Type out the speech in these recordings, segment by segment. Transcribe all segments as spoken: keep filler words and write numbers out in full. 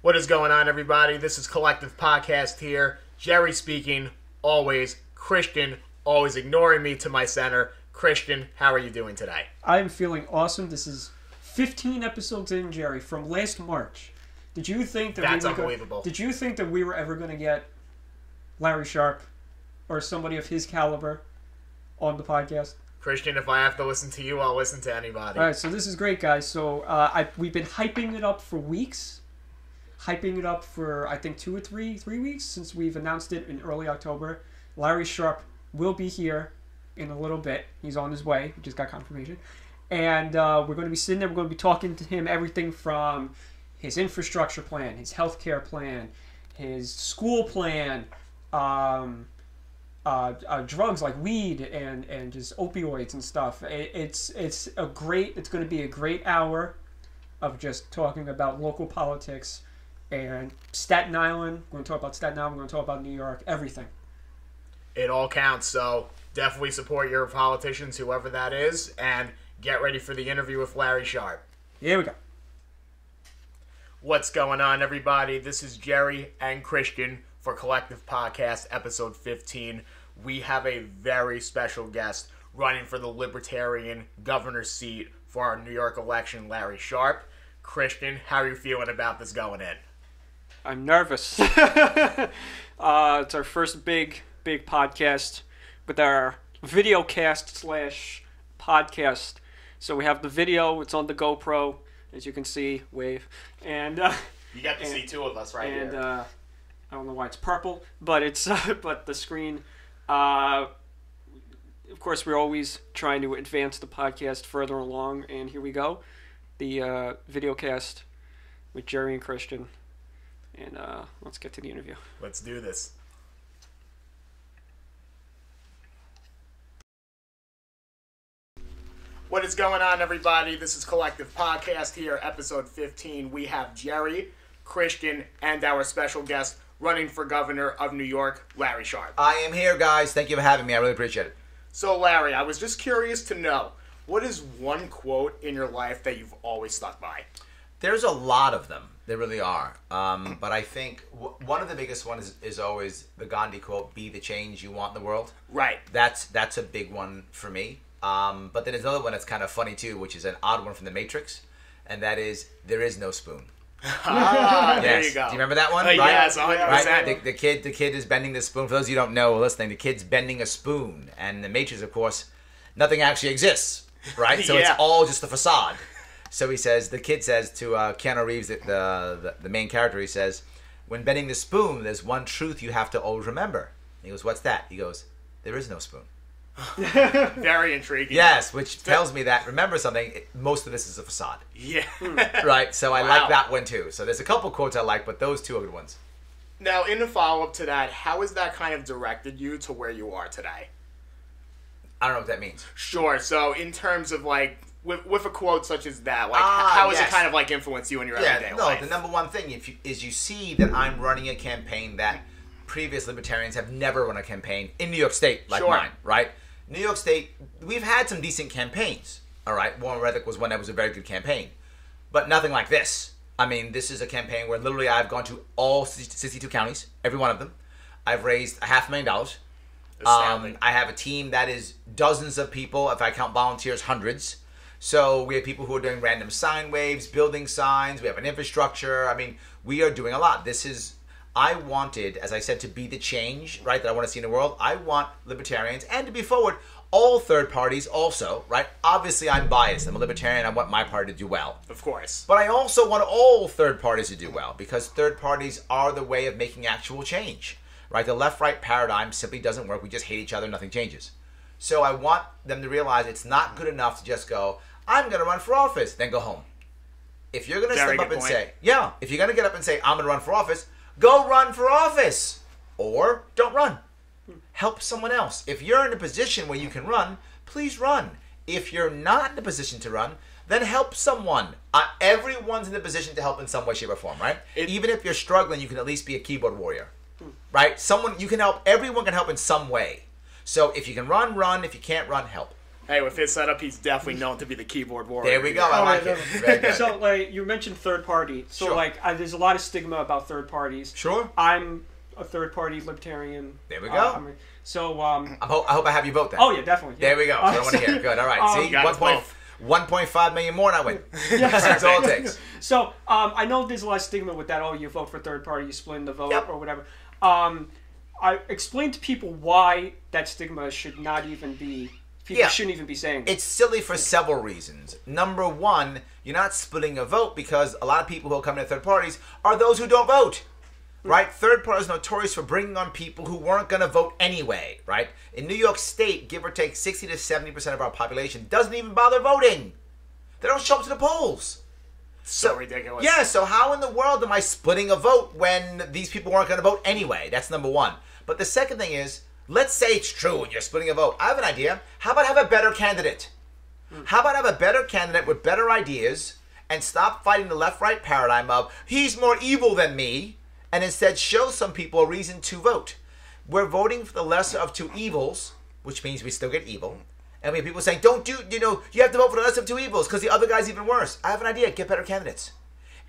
What is going on, everybody? This is Collective Podcast here. Jerry speaking, always. Christian, always ignoring me to my center. Christian, how are you doing today? I'm feeling awesome. This is fifteen episodes in, Jerry, from last March. Did you think that That's we were unbelievable. Gonna, did you think that we were ever going to get Larry Sharpe or somebody of his caliber on the podcast? Christian, if I have to listen to you, I'll listen to anybody. All right, so this is great, guys. So uh, I, we've been hyping it up for weeks. Hyping it up for, I think, two or three three weeks since we've announced it in early October. Larry Sharpe will be here in a little bit. He's on his way. We just got confirmation. And uh, we're going to be sitting there. We're going to be talking to him everything from his infrastructure plan, his healthcare plan, his school plan, um, uh, uh, drugs like weed and, and just opioids and stuff. It, it's, it's, a great, it's going to be a great hour of just talking about local politics. And Staten Island, we're going to talk about Staten Island, we're going to talk about New York, everything. It all counts, so definitely support your politicians, whoever that is, and get ready for the interview with Larry Sharpe. Here we go. What's going on, everybody? This is Jerry and Christian for Collective Podcast, episode fifteen. We have a very special guest running for the Libertarian governor's seat for our New York election, Larry Sharpe. Christian, how are you feeling about this going in? I'm nervous. uh, it's our first big, big podcast with our video cast slash podcast. So we have the video. It's on the GoPro, as you can see. Wave. And uh, you got to and, see two of us right and, here. And uh, I don't know why it's purple, but it's uh, but the screen. Uh, of course, we're always trying to advance the podcast further along, and here we go, the uh, video cast with Jerry and Christian. And uh, let's get to the interview. Let's do this. What is going on, everybody? This is Collective Podcast here, episode fifteen. We have Jerry, Christian, and our special guest running for governor of New York, Larry Sharpe. I am here, guys. Thank you for having me. I really appreciate it. So, Larry, I was just curious to know, what is one quote in your life that you've always stuck by? There's a lot of them. They really are. Um, but I think w one of the biggest ones is, is always the Gandhi quote, be the change you want in the world. Right. That's that's a big one for me. Um, but then there's another one that's kind of funny too, which is an odd one from The Matrix. And that is, there is no spoon. ah, yes. There you go. Do you remember that one? Uh, right? Yes, one hundred percent. Right? The, the, kid, the kid is bending the spoon. For those of you who don't know or listening, the kid's bending a spoon. And The Matrix, of course, nothing actually exists. Right? So yeah. It's all just the facade. So he says, the kid says to uh, Keanu Reeves, the, the the main character, he says, when bending the spoon, there's one truth you have to always remember. And he goes, what's that? He goes, there is no spoon. Very intriguing. Yes, which tells me that, remember something, it, most of this is a facade. Yeah. Right? So I wow. like that one too. So there's a couple quotes I like, but those two are good ones. Now, in the follow-up to that, how has that kind of directed you to where you are today? I don't know what that means. Sure. So in terms of like, With, with a quote such as that, like ah, how does yes. it kind of like influence you in your everyday yeah, no, life? The number one thing if you, is you see that I'm running a campaign that previous libertarians have never run a campaign in New York State like sure. mine, right? New York State, we've had some decent campaigns, all right? Warren Reddick was one that was a very good campaign, but nothing like this. I mean, this is a campaign where literally I've gone to all sixty-two counties, every one of them. I've raised a half million dollars. Um, I have a team that is dozens of people. If I count volunteers, hundreds. So we have people who are doing random sine waves, building signs. We have an infrastructure. I mean, we are doing a lot. This is, I wanted, as I said, to be the change, right, that I want to see in the world. I want libertarians and to be forward, all third parties also, right? Obviously, I'm biased. I'm a libertarian. I want my party to do well. Of course. But I also want all third parties to do well because third parties are the way of making actual change, right? The left-right paradigm simply doesn't work. We just hate each other. Nothing changes. So I want them to realize it's not good enough to just go, I'm going to run for office, then go home. If you're going to step up and say, yeah, if you're going to get up and say, I'm going to run for office, go run for office or don't run. Help someone else. If you're in a position where you can run, please run. If you're not in a position to run, then help someone. Uh, everyone's in a position to help in some way, shape, or form, right? It, Even if you're struggling, you can at least be a keyboard warrior, right? Someone, you can help. Everyone can help in some way. So if you can run, run. If you can't run, help. Hey, with his setup, he's definitely known to be the keyboard warrior. There we go. I like it. Very good. So, like, you mentioned third party. So, sure. like, I, there's a lot of stigma about third parties. Sure. I'm a third party libertarian. There we go. Uh, I mean, so, um, I hope I hope I have you vote then. Oh yeah, definitely. Yeah. There we go. So uh, I don't want to hear it. Good. All right. Um, See, one point one point five million more, and I win. Yes. That's all it takes. So, um, I know there's a lot of stigma with that. Oh, you vote for third party, you split the vote yep. or whatever. Um, I explain to people why that stigma should not even be. People yeah. shouldn't even be saying that. It's silly for several reasons. Number one, you're not splitting a vote because a lot of people who come to third parties are those who don't vote, mm. right? Third parties are notorious for bringing on people who weren't going to vote anyway, right? In New York State, give or take sixty to seventy percent of our population doesn't even bother voting. They don't show up to the polls. So, so ridiculous. Yeah, so how in the world am I splitting a vote when these people weren't going to vote anyway? That's number one. But the second thing is, let's say it's true and you're splitting a vote. I have an idea. How about have a better candidate? Mm. How about have a better candidate with better ideas and stop fighting the left-right paradigm of he's more evil than me, and instead show some people a reason to vote. We're voting for the lesser of two evils, which means we still get evil. And we have people saying, don't do, you know, you have to vote for the lesser of two evils because the other guy's even worse. I have an idea. Get better candidates.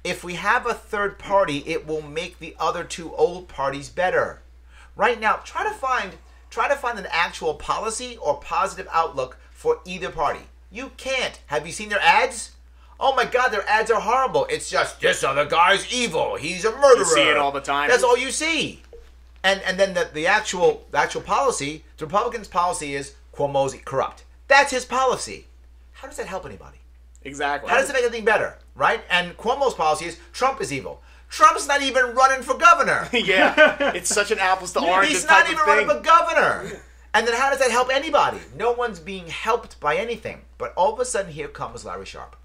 If we have a third party, it will make the other two old parties better. Right now, try to find... Try to find an actual policy or positive outlook for either party. You can't. Have you seen their ads? Oh my God, their ads are horrible. It's just, this other guy's evil. He's a murderer. You see it all the time. That's all you see. And and then the, the, actual, the actual policy, the Republicans' policy is Cuomo's corrupt. That's his policy. How does that help anybody? Exactly. How does it make anything better, right? And Cuomo's policy is Trump is evil. Trump's not even running for governor. Yeah, it's such an apples to oranges type of thing. He's not even running for governor. And then how does that help anybody? No one's being helped by anything. But all of a sudden, here comes Larry Sharpe.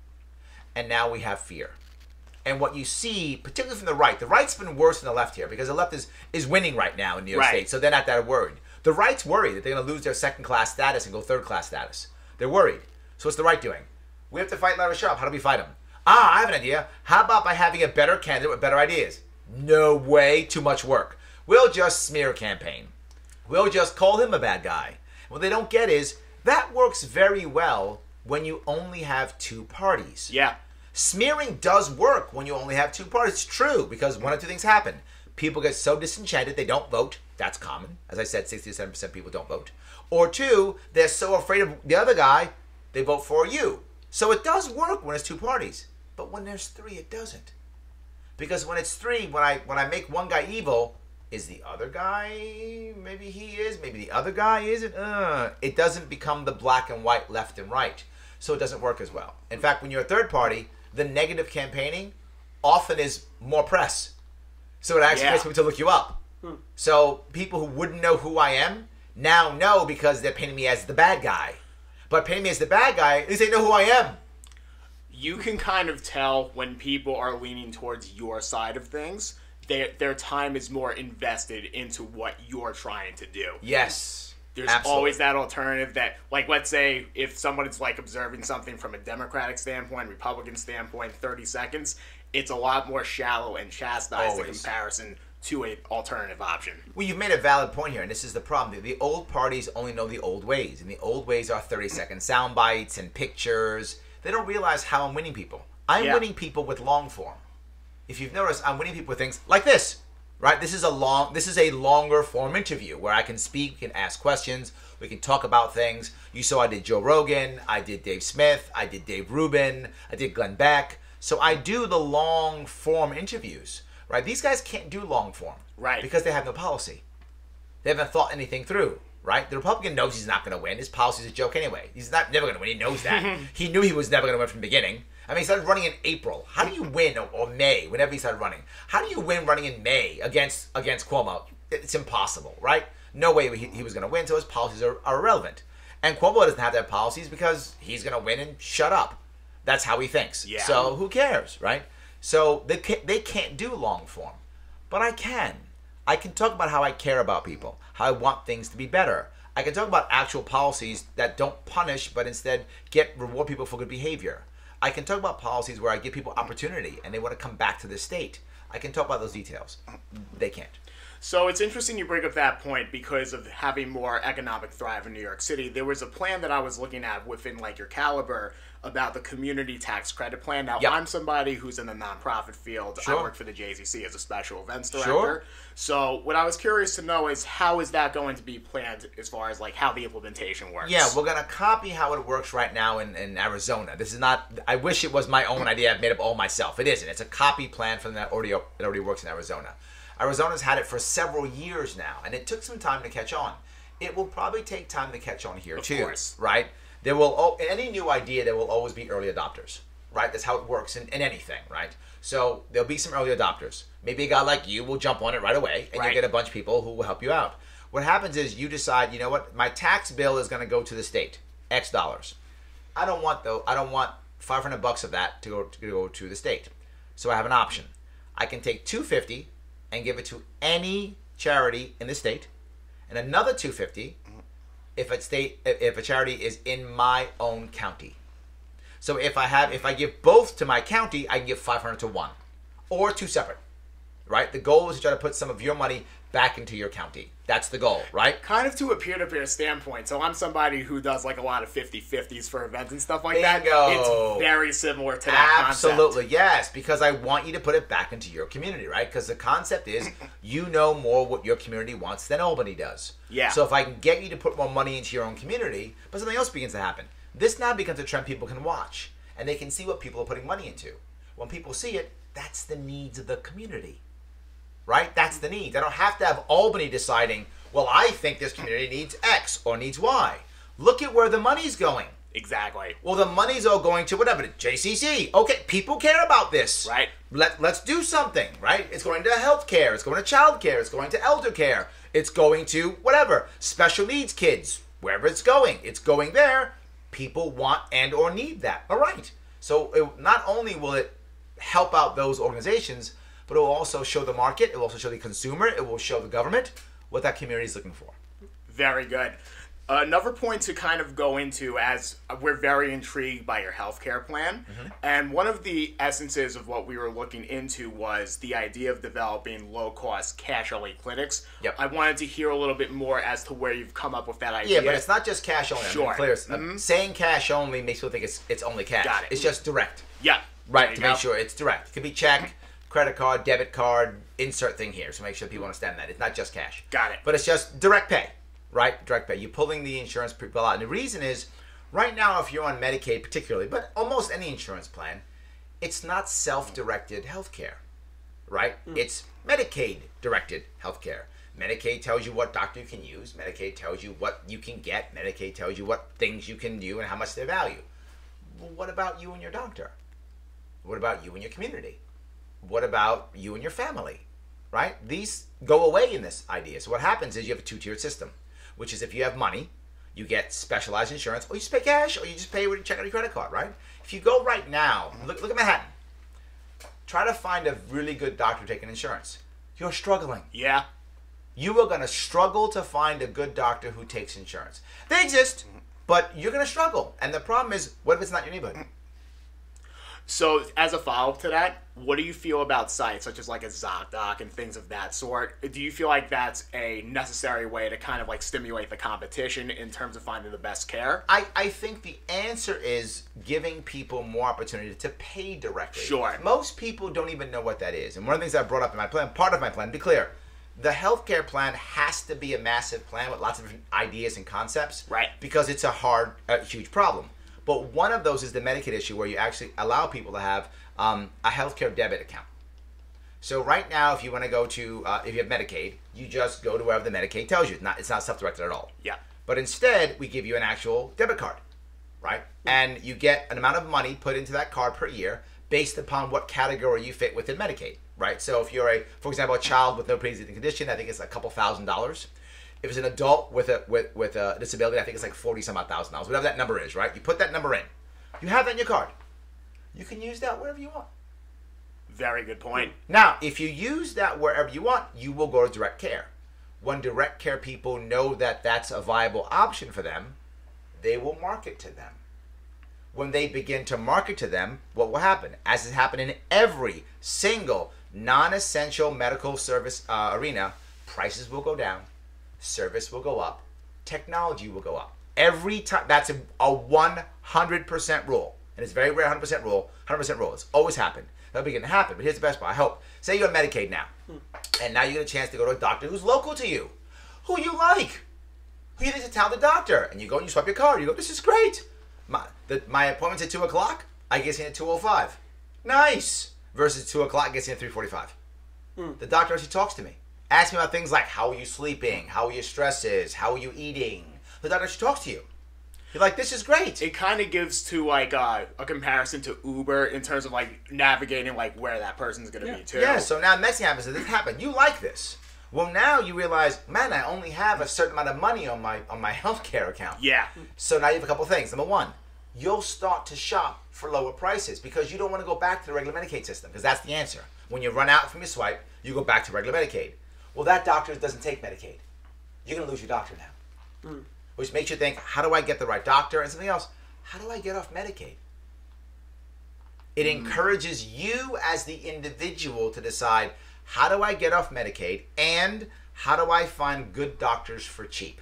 And now we have fear. And what you see, particularly from the right, the right's been worse than the left here because the left is, is winning right now in New York right. State, so they're not that worried. The right's worried that they're going to lose their second-class status and go third-class status. They're worried. So what's the right doing? We have to fight Larry Sharpe. How do we fight him? Ah, I have an idea. How about by having a better candidate with better ideas? No way, too much work. We'll just smear campaign. We'll just call him a bad guy. What they don't get is that works very well when you only have two parties. Yeah. Smearing does work when you only have two parties. It's true because one of two things happen. People get so disenchanted they don't vote. That's common. As I said, sixty to seventy percent of people don't vote. Or two, they're so afraid of the other guy, they vote for you. So it does work when it's two parties. But when there's three, it doesn't. Because when it's three, when I when I make one guy evil, is the other guy, maybe he is, maybe the other guy isn't. Uh, it doesn't become the black and white, left and right. So it doesn't work as well. In fact, when you're a third party, the negative campaigning often is more press. So it actually yeah. gets people to look you up. Hmm. So people who wouldn't know who I am now know because they're painting me as the bad guy. But painting me as the bad guy, at least they know who I am. You can kind of tell when people are leaning towards your side of things, their their time is more invested into what you're trying to do. Yes. There's absolutely. Always that alternative that, like, let's say if someone's, like, observing something from a Democratic standpoint, Republican standpoint, thirty seconds, it's a lot more shallow and chastised in comparison to an alternative option. Well, you've made a valid point here, and this is the problem. The old parties only know the old ways, and the old ways are thirty-second sound bites and pictures. They don't realize how I'm winning people. I'm yeah. winning people with long form. If you've noticed, I'm winning people with things like this, right? This is a long, this is a longer form interview where I can speak, we can ask questions, we can talk about things. You saw I did Joe Rogan, I did Dave Smith, I did Dave Rubin, I did Glenn Beck. So I do the long form interviews, right? These guys can't do long form, right? Because they have no policy. They haven't thought anything through. Right? The Republican knows he's not going to win. His policy's a joke anyway. He's not never going to win. He knows that. He knew he was never going to win from the beginning. I mean, he started running in April. How do you win, or, or May, whenever he started running? How do you win running in May against against Cuomo? It's impossible, right? No way he, he was going to win, so his policies are, are irrelevant. And Cuomo doesn't have that policies because he's going to win and shut up. That's how he thinks. Yeah. So who cares, right? So they can't, they can't do long form, but I can. I can talk about how I care about people, how I want things to be better. I can talk about actual policies that don't punish, but instead get reward people for good behavior. I can talk about policies where I give people opportunity and they want to come back to the state. I can talk about those details. They can't. So it's interesting you bring up that point because of having more economic thrive in New York City. There was a plan that I was looking at within like your caliber about the community tax credit plan. Now, yep. I'm somebody who's in the nonprofit field. Sure. I work for the J C C as a special events director. Sure. So what I was curious to know is how is that going to be planned as far as like how the implementation works? Yeah, we're going to copy how it works right now in, in Arizona. This is not, I wish it was my own idea. I've made up all myself. It isn't. It's a copy plan from that already, that already works in Arizona. Arizona's had it for several years now, and it took some time to catch on. It will probably take time to catch on here, of too. Of course. Right? There will, any new idea, there will always be early adopters, right? That's how it works in, in anything, right? So there'll be some early adopters. Maybe a guy like you will jump on it right away, and right. you'll get a bunch of people who will help you out. What happens is you decide, you know what? My tax bill is going to go to the state, X dollars. I don't want, though, I don't want five hundred bucks of that to go, to go to the state. So I have an option. I can take two hundred fifty and give it to any charity in the state, and another two hundred fifty if a state, if a charity is in my own county. So if I have, if I give both to my county, I can give five hundred to one, or two separate. Right? The goal is to try to put some of your money back into your county. That's the goal, right? Kind of to a peer-to-peer standpoint. So I'm somebody who does like a lot of fifty-fifties for events and stuff like Bingo. that. It's very similar to that Absolutely. concept. Absolutely, yes, because I want you to put it back into your community, right? Because the concept is you know more what your community wants than Albany does. Yeah. So if I can get you to put more money into your own community, but something else begins to happen. This now becomes a trend people can watch, and they can see what people are putting money into. When people see it, that's the needs of the community. Right? That's the need. They don't have to have Albany deciding, well, I think this community needs X or needs Y. Look at where the money's going. Exactly. Well, the money's all going to whatever, J C C. Okay, people care about this. Right. Let, let's do something, right? It's going to health care. It's going to child care. It's going to elder care. It's going to whatever, special needs kids, wherever it's going. It's going there. People want and or need that. All right. So it, not only will it help out those organizations, but it will also show the market, it will also show the consumer, it will show the government what that community is looking for. Very good. Another point to kind of go into, as we're very intrigued by your healthcare plan, mm-hmm. and one of the essences of what we were looking into was the idea of developing low-cost cash-only clinics. Yep. I wanted to hear a little bit more as to where you've come up with that idea. Yeah, but it's not just cash-only. Sure. I mean, clear, mm-hmm. saying cash-only makes people think it's, it's only cash. Got it. It's just direct. Yeah. Right, to go. Make sure it's direct. It could be check. Credit card, debit card, insert thing here. So make sure people understand that. It's not just cash. Got it. But it's just direct pay, right? Direct pay. You're pulling the insurance people out. And the reason is, right now, if you're on Medicaid particularly, but almost any insurance plan, it's not self-directed healthcare, right? Mm. It's Medicaid-directed healthcare. Medicaid tells you what doctor you can use. Medicaid tells you what you can get. Medicaid tells you what things you can do and how much they value. Well, what about you and your doctor? What about you and your community? What about you and your family, right? These go away in this idea. So what happens is you have a two-tiered system, which is if you have money, you get specialized insurance, or you just pay cash, or you just pay with your check on your credit card, right? If you go right now, look, look at Manhattan. Try to find a really good doctor taking insurance. You're struggling. Yeah. You are going to struggle to find a good doctor who takes insurance. They exist, but you're going to struggle. And the problem is, what if it's not your neighborhood? So, as a follow-up to that, what do you feel about sites such as like a ZocDoc and things of that sort? Do you feel like that's a necessary way to kind of like stimulate the competition in terms of finding the best care? I, I think the answer is giving people more opportunity to pay directly. Sure. Most people don't even know what that is. And one of the things I brought up in my plan, part of my plan, to be clear, the healthcare plan has to be a massive plan with lots of different ideas and concepts. Right. Because it's a hard, a huge problem. But one of those is the Medicaid issue where you actually allow people to have um, a healthcare debit account. So right now, if you want to go to, uh, if you have Medicaid, you just go to wherever the Medicaid tells you. It's not, it's not self-directed at all. Yeah. But instead, we give you an actual debit card, right? And you get an amount of money put into that card per year based upon what category you fit within Medicaid, right? So if you're a, for example, a child with no pre-existing condition, I think it's a couple thousand dollars. If it's an adult with a with, with a disability, I think it's like forty some odd thousand dollars, whatever that number is, right? You put that number in. You have that in your card. You can use that wherever you want. Very good point. Now, if you use that wherever you want, you will go to direct care. When direct care people know that that's a viable option for them, they will market to them. When they begin to market to them, what will happen? As has happened in every single non-essential medical service uh, arena, prices will go down, service will go up, technology will go up. Every time, that's a, a one hundred percent rule. And it's very rare, one hundred percent rule, one hundred percent rule. It's always happened. That'll begin to happen. But here's the best part, I hope. Say you're on Medicaid now, and now you get a chance to go to a doctor who's local to you, who you like, who you think is a talented doctor. And you go and you swap your car. You go, this is great. My, the, my appointment's at two o'clock. I get in at two oh five. Nice. Versus two o'clock, gets in at three forty-five. Mm. The doctor actually talks to me. Asks me about things like, how are you sleeping? How are your stresses? How are you eating? The doctor actually talks to you. You're like, this is great. It kind of gives to, like, uh, a comparison to Uber in terms of, like, navigating, like, where that person's going to yeah. be, too. Yeah, so now the next thing happens is this happened. You like this. Well, now you realize, man, I only have a certain amount of money on my on my healthcare account. Yeah. So now you have a couple things. Number one, you'll start to shop for lower prices because you don't want to go back to the regular Medicaid system, because that's the answer. When you run out from your swipe, you go back to regular Medicaid. Well, that doctor doesn't take Medicaid. You're going to lose your doctor now. Mm. Which makes you think, how do I get the right doctor? And something else, how do I get off Medicaid? It mm. encourages you as the individual to decide, how do I get off Medicaid and how do I find good doctors for cheap?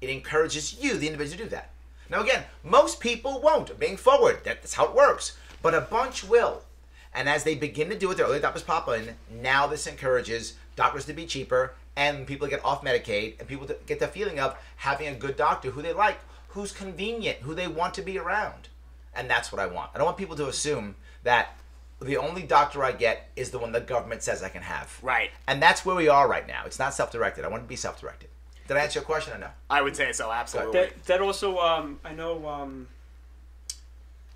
It encourages you, the individual, to do that. Now again, most people won't, being forward, that's how it works. But a bunch will. And as they begin to do it, their early doctors pop in. Now this encourages doctors to be cheaper, and people get off Medicaid, and people get the feeling of having a good doctor who they like, who's convenient, who they want to be around. And that's what I want. I don't want people to assume that the only doctor I get is the one the government says I can have. Right. And that's where we are right now. It's not self-directed. I want to be self-directed. Did I answer your question or no? I would say so, absolutely. That, that also, um, I know um,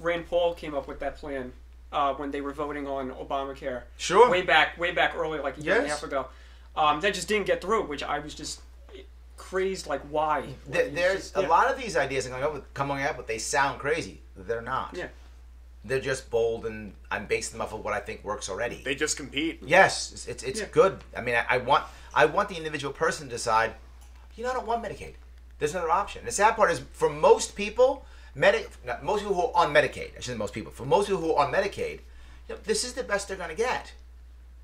Rand Paul came up with that plan uh, when they were voting on Obamacare. Sure. Way back, way back early, like a year yes. and a half ago. Um, that just didn't get through, which I was just crazed, like, why? There, there's just, yeah. a lot of these ideas are coming up, with, coming up, but they sound crazy. They're not. Yeah. They're just bold, and I'm basing them off of what I think works already. They just compete. Yes. It's it's, it's yeah. good. I mean, I, I want I want the individual person to decide, you know, I don't want Medicaid. There's another option. And the sad part is, for most people, Medi- most people who are on Medicaid, I shouldn't say most people, for most people who are on Medicaid, you know, this is the best they're going to get.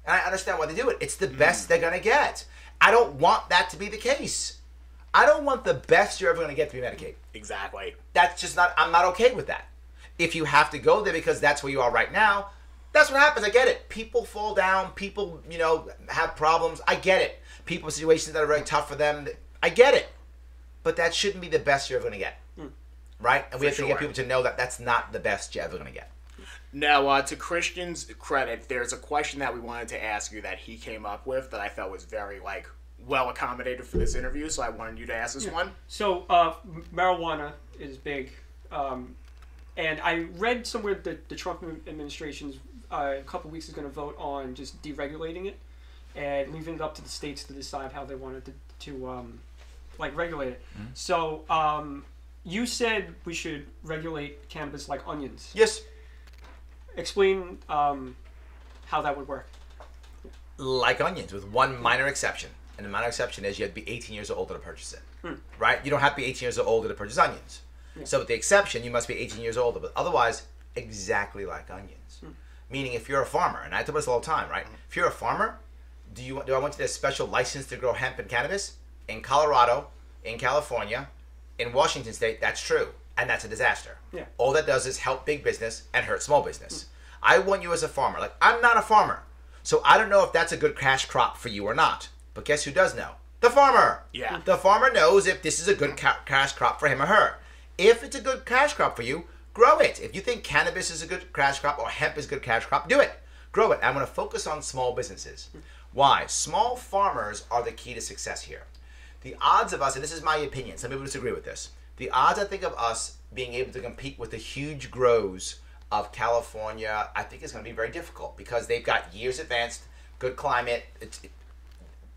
And I understand why they do it. It's the best mm. they're going to get. I don't want that to be the case. I don't want the best you're ever going to get to be Medicaid. Exactly. That's just not, I'm not okay with that. If you have to go there because that's where you are right now, that's what happens. I get it. People fall down. People, you know, have problems. I get it. People in situations that are very tough for them. I get it. But that shouldn't be the best you're ever going to get. Mm. Right? And we for have to sure. get people to know that that's not the best you're ever going to get. Now, uh, to Christian's credit, there's a question that we wanted to ask you that he came up with that I felt was very, like, well accommodated for this interview, so I wanted you to ask this yeah. one. So, uh, marijuana is big, um, and I read somewhere that the Trump administration's uh, a couple weeks is going to vote on just deregulating it and leaving it up to the states to decide how they wanted to, to um, like, regulate it. Mm-hmm. So, um, you said we should regulate cannabis like onions. Yes. Explain um, how that would work. Like onions, with one minor exception. And the minor exception is you have to be eighteen years or older to purchase it. Hmm. Right? You don't have to be eighteen years or older to purchase onions. Yeah. So with the exception, you must be eighteen years older. But otherwise, exactly like onions. Hmm. Meaning if you're a farmer, and I talk about this all the time, right? If you're a farmer, do you do I want you to have a special license to grow hemp and cannabis? In Colorado, in California, in Washington State, that's true. And that's a disaster. Yeah. All that does is help big business and hurt small business. Mm. I want you as a farmer. Like, I'm not a farmer. So I don't know if that's a good cash crop for you or not. But guess who does know? The farmer. Yeah. The farmer knows if this is a good ca- cash crop for him or her. If it's a good cash crop for you, grow it. If you think cannabis is a good cash crop or hemp is a good cash crop, do it. Grow it. I'm going to focus on small businesses. Mm. Why? Small farmers are the key to success here. The odds of us, and this is my opinion, some people disagree with this, the odds, I think, of us being able to compete with the huge grows of California, I think it's going to be very difficult because they've got years advanced, good climate. It's, it,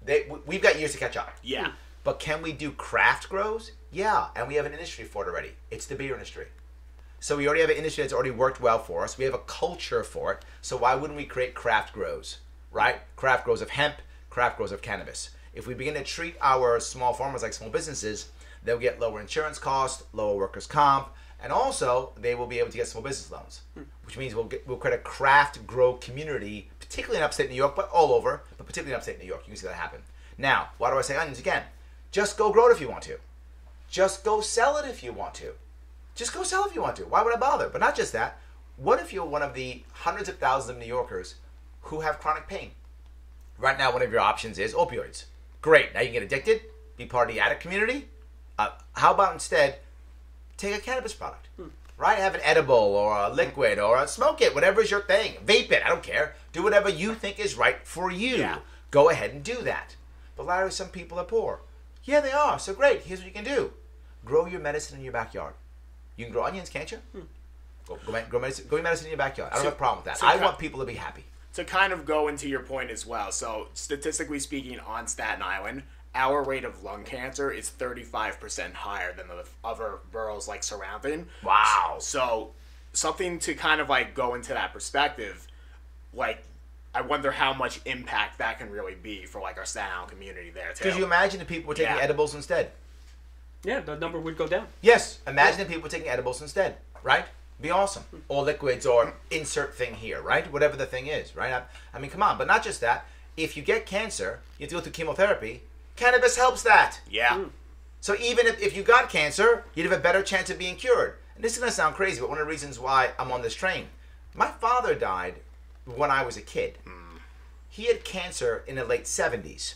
they, we've got years to catch up. Yeah. But can we do craft grows? Yeah. And we have an industry for it already. It's the beer industry. So we already have an industry that's already worked well for us. We have a culture for it. So why wouldn't we create craft grows, right? Craft grows of hemp, craft grows of cannabis. If we begin to treat our small farmers like small businesses, they'll get lower insurance costs, lower workers' comp, and also they will be able to get small business loans. Hmm. which means we'll get, we'll create a craft grow community, particularly in upstate New York, but all over, but particularly in upstate New York. You can see that happen. Now, why do I say onions again? Just go grow it if you want to. Just go sell it if you want to. Just go sell it if you want to. Why would I bother? But not just that. What if you're one of the hundreds of thousands of New Yorkers who have chronic pain? Right now, one of your options is opioids. Great. Now you can get addicted, be part of the addict community. Uh, how about instead, take a cannabis product, hmm. right? Have an edible or a liquid or a smoke it, whatever is your thing. Vape it. I don't care. Do whatever you think is right for you. Yeah. Go ahead and do that. But Larry, some people are poor. Yeah, they are. So great. Here's what you can do. Grow your medicine in your backyard. You can grow onions, can't you? Hmm. Go, go, grow medicine, grow your medicine in your backyard. I don't so, have a problem with that. So I want people to be happy. To kind of go into your point as well, so statistically speaking, on Staten Island, our rate of lung cancer is thirty-five percent higher than the other boroughs like surrounding. Wow. So something to kind of like go into that perspective, like I wonder how much impact that can really be for like our Staten Island community there too. Could you imagine if people were taking yeah. edibles instead? Yeah, the number would go down. Yes. Imagine yeah. if people were taking edibles instead, right? Be awesome. Or liquids or insert thing here, right? Whatever the thing is, right? I, I mean, come on. But not just that. If you get cancer, you have to go through chemotherapy. Cannabis helps that. Yeah. Mm. So even if, if you got cancer, you'd have a better chance of being cured. And this is going to sound crazy, but one of the reasons why I'm on this train. My father died when I was a kid. Mm. He had cancer in the late seventies,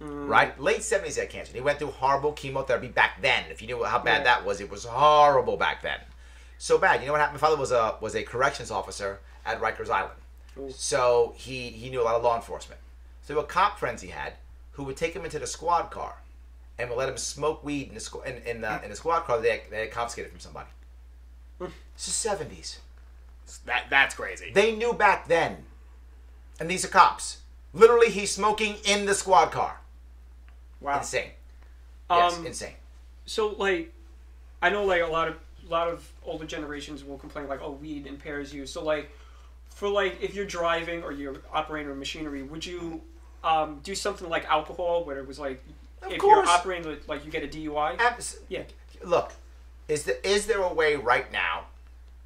mm. right? Late seventies he had cancer. He went through horrible chemotherapy back then. If you knew how bad yeah. that was, it was horrible back then. So bad. You know what happened? My father was a was a corrections officer at Rikers Island. Ooh. So he, he knew a lot of law enforcement. So there were cop friends he had who would take him into the squad car and would let him smoke weed in the, squ in, in the, in the squad car that they, they had confiscated from somebody. It's the seventies. That, that's crazy. They knew back then. And these are cops. Literally, he's smoking in the squad car. Wow. Insane. Um, yes, insane. So, like, I know, like, a lot of... A lot of older generations will complain like, oh, weed impairs you. So like, for like, if you're driving or you're operating machinery, would you um, do something like alcohol, where it was like, of if course. You're operating like you get a D U I? Abs yeah. Look, is there, is there a way right now,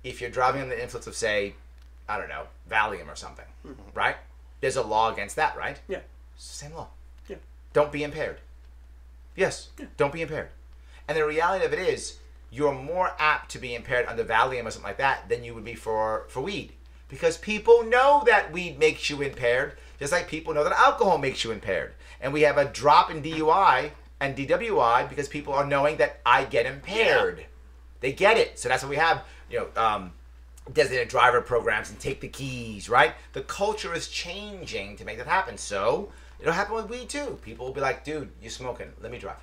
if you're driving on the influence of say, I don't know, Valium or something, mm-hmm. right? There's a law against that, right? Yeah. It's the same law. Yeah. Don't be impaired. Yes. Yeah. Don't be impaired. And the reality of it is, you're more apt to be impaired under Valium or something like that than you would be for, for weed. Because people know that weed makes you impaired, just like people know that alcohol makes you impaired. And we have a drop in D U I and D W I because people are knowing that I get impaired. Yeah. They get it. So that's why we have, you know, um, designated driver programs and take the keys, right? The culture is changing to make that happen. So it'll happen with weed too. People will be like, dude, you're smoking. Let me drive.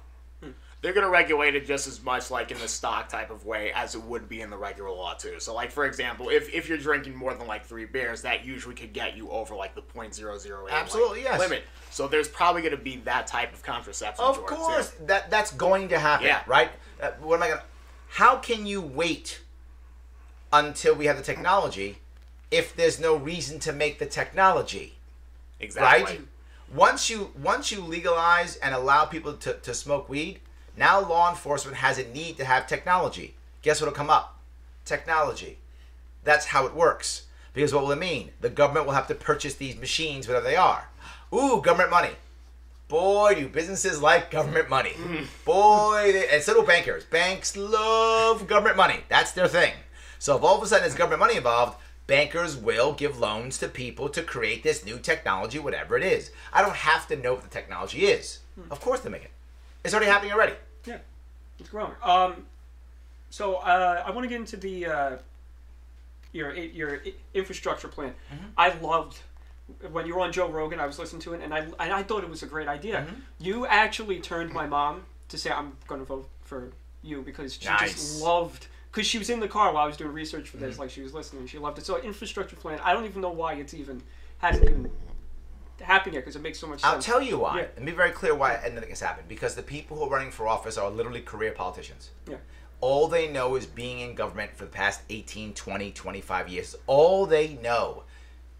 They're going to regulate it just as much like in the stock type of way as it would be in the regular law too. So like, for example, if, if you're drinking more than like three beers, that usually could get you over like the point zero zero eight Absolutely, like, yes. limit. So there's probably going to be that type of contraception. Of course. Too. That, that's going to happen, yeah. right? Uh, what am I gonna, how can you wait until we have the technology if there's no reason to make the technology? Exactly. Right? Once you, once you legalize and allow people to, to smoke weed, now law enforcement has a need to have technology. Guess what will come up? Technology. That's how it works. Because what will it mean? The government will have to purchase these machines, whatever they are. Ooh, government money. Boy, do businesses like government money. Boy, they, and so do bankers. Banks love government money. That's their thing. So if all of a sudden there's government money involved, bankers will give loans to people to create this new technology, whatever it is. I don't have to know what the technology is. Of course they make it. It's already happening already. Yeah, it's growing. Um, so uh, I want to get into the uh, your your infrastructure plan. Mm-hmm. I loved when you were on Joe Rogan. I was listening to it, and I and I thought it was a great idea. Mm-hmm. You actually turned my mom to say I'm going to vote for you because she nice. just loved. Because she was in the car while I was doing research for this, mm-hmm. like she was listening. She loved it. So infrastructure plan. I don't even know why it's even hasn't even. happen yet because it makes so much sense. I'll tell you why. Yeah. Let me be very clear why anything has happened. Because the people who are running for office are literally career politicians. Yeah. All they know is being in government for the past eighteen, twenty, twenty-five years. All they know.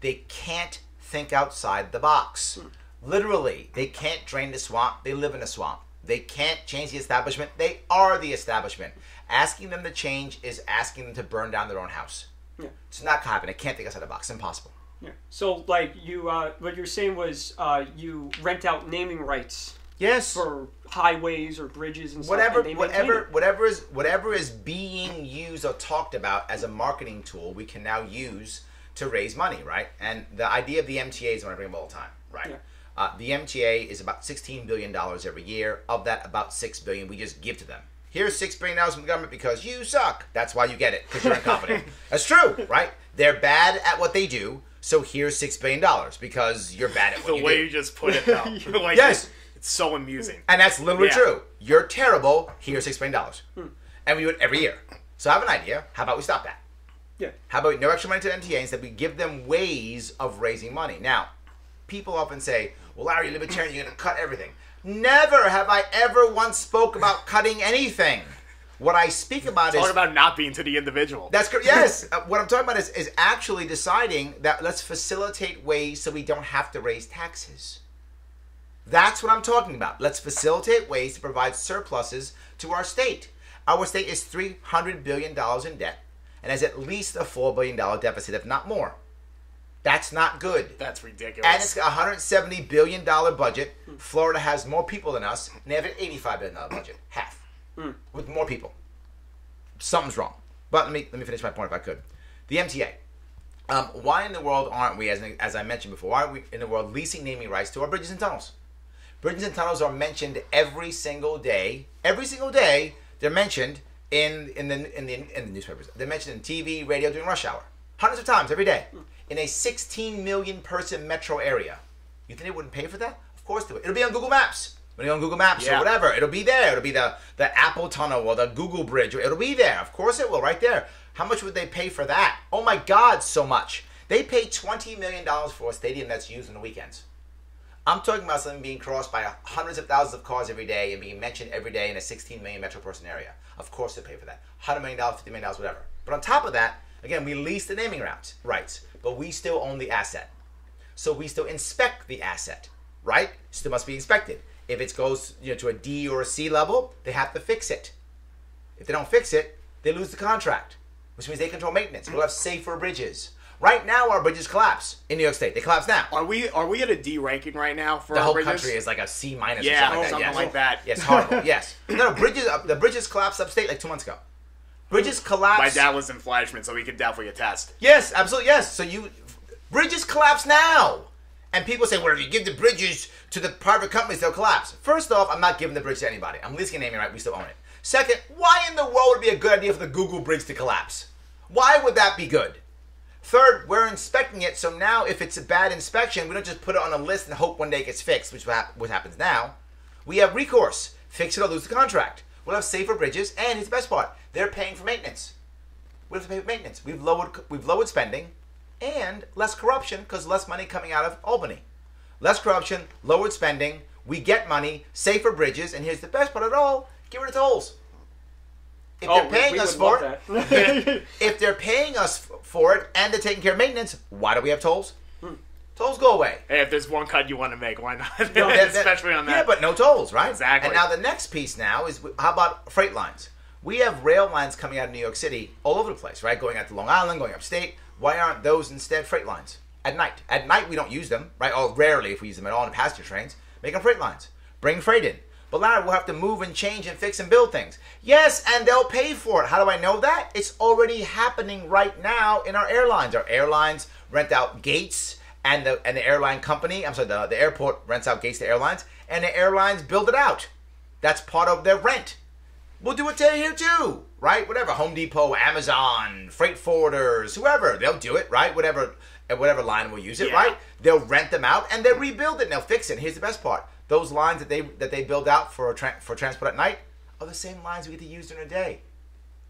They can't think outside the box. Mm. Literally. They can't drain the swamp. They live in a swamp. They can't change the establishment. They are the establishment. Asking them to change is asking them to burn down their own house. Yeah. It's not gonna happen. It can't think outside the box. It's impossible. Yeah. So like you, uh, what you're saying was uh, you rent out naming rights. Yes. For highways or bridges and whatever, stuff. And whatever, whatever is whatever is being used or talked about as a marketing tool, we can now use to raise money, right? And the idea of the M T A is what I bring up all the time, right? Yeah. Uh, the M T A is about sixteen billion dollars every year. Of that, about six billion dollars we just give to them. Here's six billion dollars from the government because you suck. That's why you get it, because you're incompetent. That's true, right? They're bad at what they do, so here's six billion dollars because you're bad at what you do. The way you just put it, though. Like, yes. It's so amusing. And that's literally yeah. true. You're terrible. Here's six billion dollars. Hmm. And we do it every year. So I have an idea. How about we stop that? Yeah. How about no extra money to the M T A? Instead, we give them ways of raising money. Now, people often say, well, Larry, you're libertarian, you're going to cut everything. Never have I ever once spoke about cutting anything. What I speak about talk is... Talk about not being to the individual. That's correct. Yes. uh, what I'm talking about is, is actually deciding that let's facilitate ways so we don't have to raise taxes. That's what I'm talking about. Let's facilitate ways to provide surpluses to our state. Our state is three hundred billion dollars in debt and has at least a four billion dollars deficit, if not more. That's not good. That's ridiculous. And it's a one hundred seventy billion dollars budget. Mm. Florida has more people than us, and they have an eighty-five billion dollars budget. Half. Mm. With more people. Something's wrong. But let me let me finish my point if I could. The M T A. Um, why in the world aren't we, as, as I mentioned before, why aren't we in the world leasing naming rights to our bridges and tunnels? Bridges and tunnels are mentioned every single day. Every single day, they're mentioned in, in, the, in, the, in the newspapers. They're mentioned in T V, radio, during rush hour. Hundreds of times every day. Mm. In a sixteen million person metro area. You think they wouldn't pay for that? Of course they would. It'll be on Google Maps. When you're on Google Maps yeah. or whatever, it'll be there. It'll be the, the Apple tunnel or the Google bridge. It'll be there. Of course it will, right there. How much would they pay for that? Oh my God, so much. They pay twenty million dollars for a stadium that's used on the weekends. I'm talking about something being crossed by hundreds of thousands of cars every day and being mentioned every day in a sixteen million metro person area. Of course they pay for that. one hundred million dollars, fifty million dollars, whatever. But on top of that, again, we lease the naming rights, but we still own the asset. So we still inspect the asset, right? Still must be inspected. If it goes you know, to a D or a C level, they have to fix it. If they don't fix it, they lose the contract, which means they control maintenance. We'll have safer bridges. Right now, our bridges collapse in New York State. They collapse now. Are we Are we at a D ranking right now for the our bridges? The whole country is like a C minus yeah, or something like that. Yeah, something like that. Yes, horrible. Yes. No, bridges, the bridges collapsed upstate like two months ago. Bridges collapse. My dad was in Flashman, so he could definitely attest. Yes, absolutely, yes. So you, bridges collapse now. And people say, well, if you give the bridges to the private companies, they'll collapse. First off, I'm not giving the bridge to anybody. I'm leasing a naming right. We still own it. Second, why in the world would it be a good idea for the Google bridge to collapse? Why would that be good? Third, we're inspecting it. So now if it's a bad inspection, we don't just put it on a list and hope one day it gets fixed, which what happens now. We have recourse. Fix it or lose the contract. We'll have safer bridges, and here's the best part. They're paying for maintenance. We have to pay for maintenance. We've lowered, we've lowered spending and less corruption because less money coming out of Albany. Less corruption, lowered spending, we get money, safer bridges, and here's the best part of it all, get rid of tolls. If oh, they're paying we, we us for it, if they're paying us for it and they're taking care of maintenance, why do we have tolls? Hmm. Tolls go away. Hey, if there's one cut you want to make, why not? No, that, that, especially on that. Yeah, but no tolls, right? Exactly. And now the next piece now is, how about freight lines? We have rail lines coming out of New York City all over the place, right? Going out to Long Island, going upstate. Why aren't those instead freight lines? At night. At night, we don't use them, right? Or rarely, if we use them at all, in passenger trains. Make them freight lines. Bring freight in. But Larry, we'll have to move and change and fix and build things. Yes, and they'll pay for it. How do I know that? It's already happening right now in our airlines. Our airlines rent out gates. And the, and the airline company, I'm sorry, the, the airport rents out gates to airlines, and the airlines build it out. That's part of their rent. We'll do it here too, right? Whatever, Home Depot, Amazon, freight forwarders, whoever, they'll do it, right? Whatever whatever line will use it, yeah. right? They'll rent them out, and they'll rebuild it, and they'll fix it. And here's the best part. Those lines that they that they build out for, tra for transport at night are the same lines we get to use during the day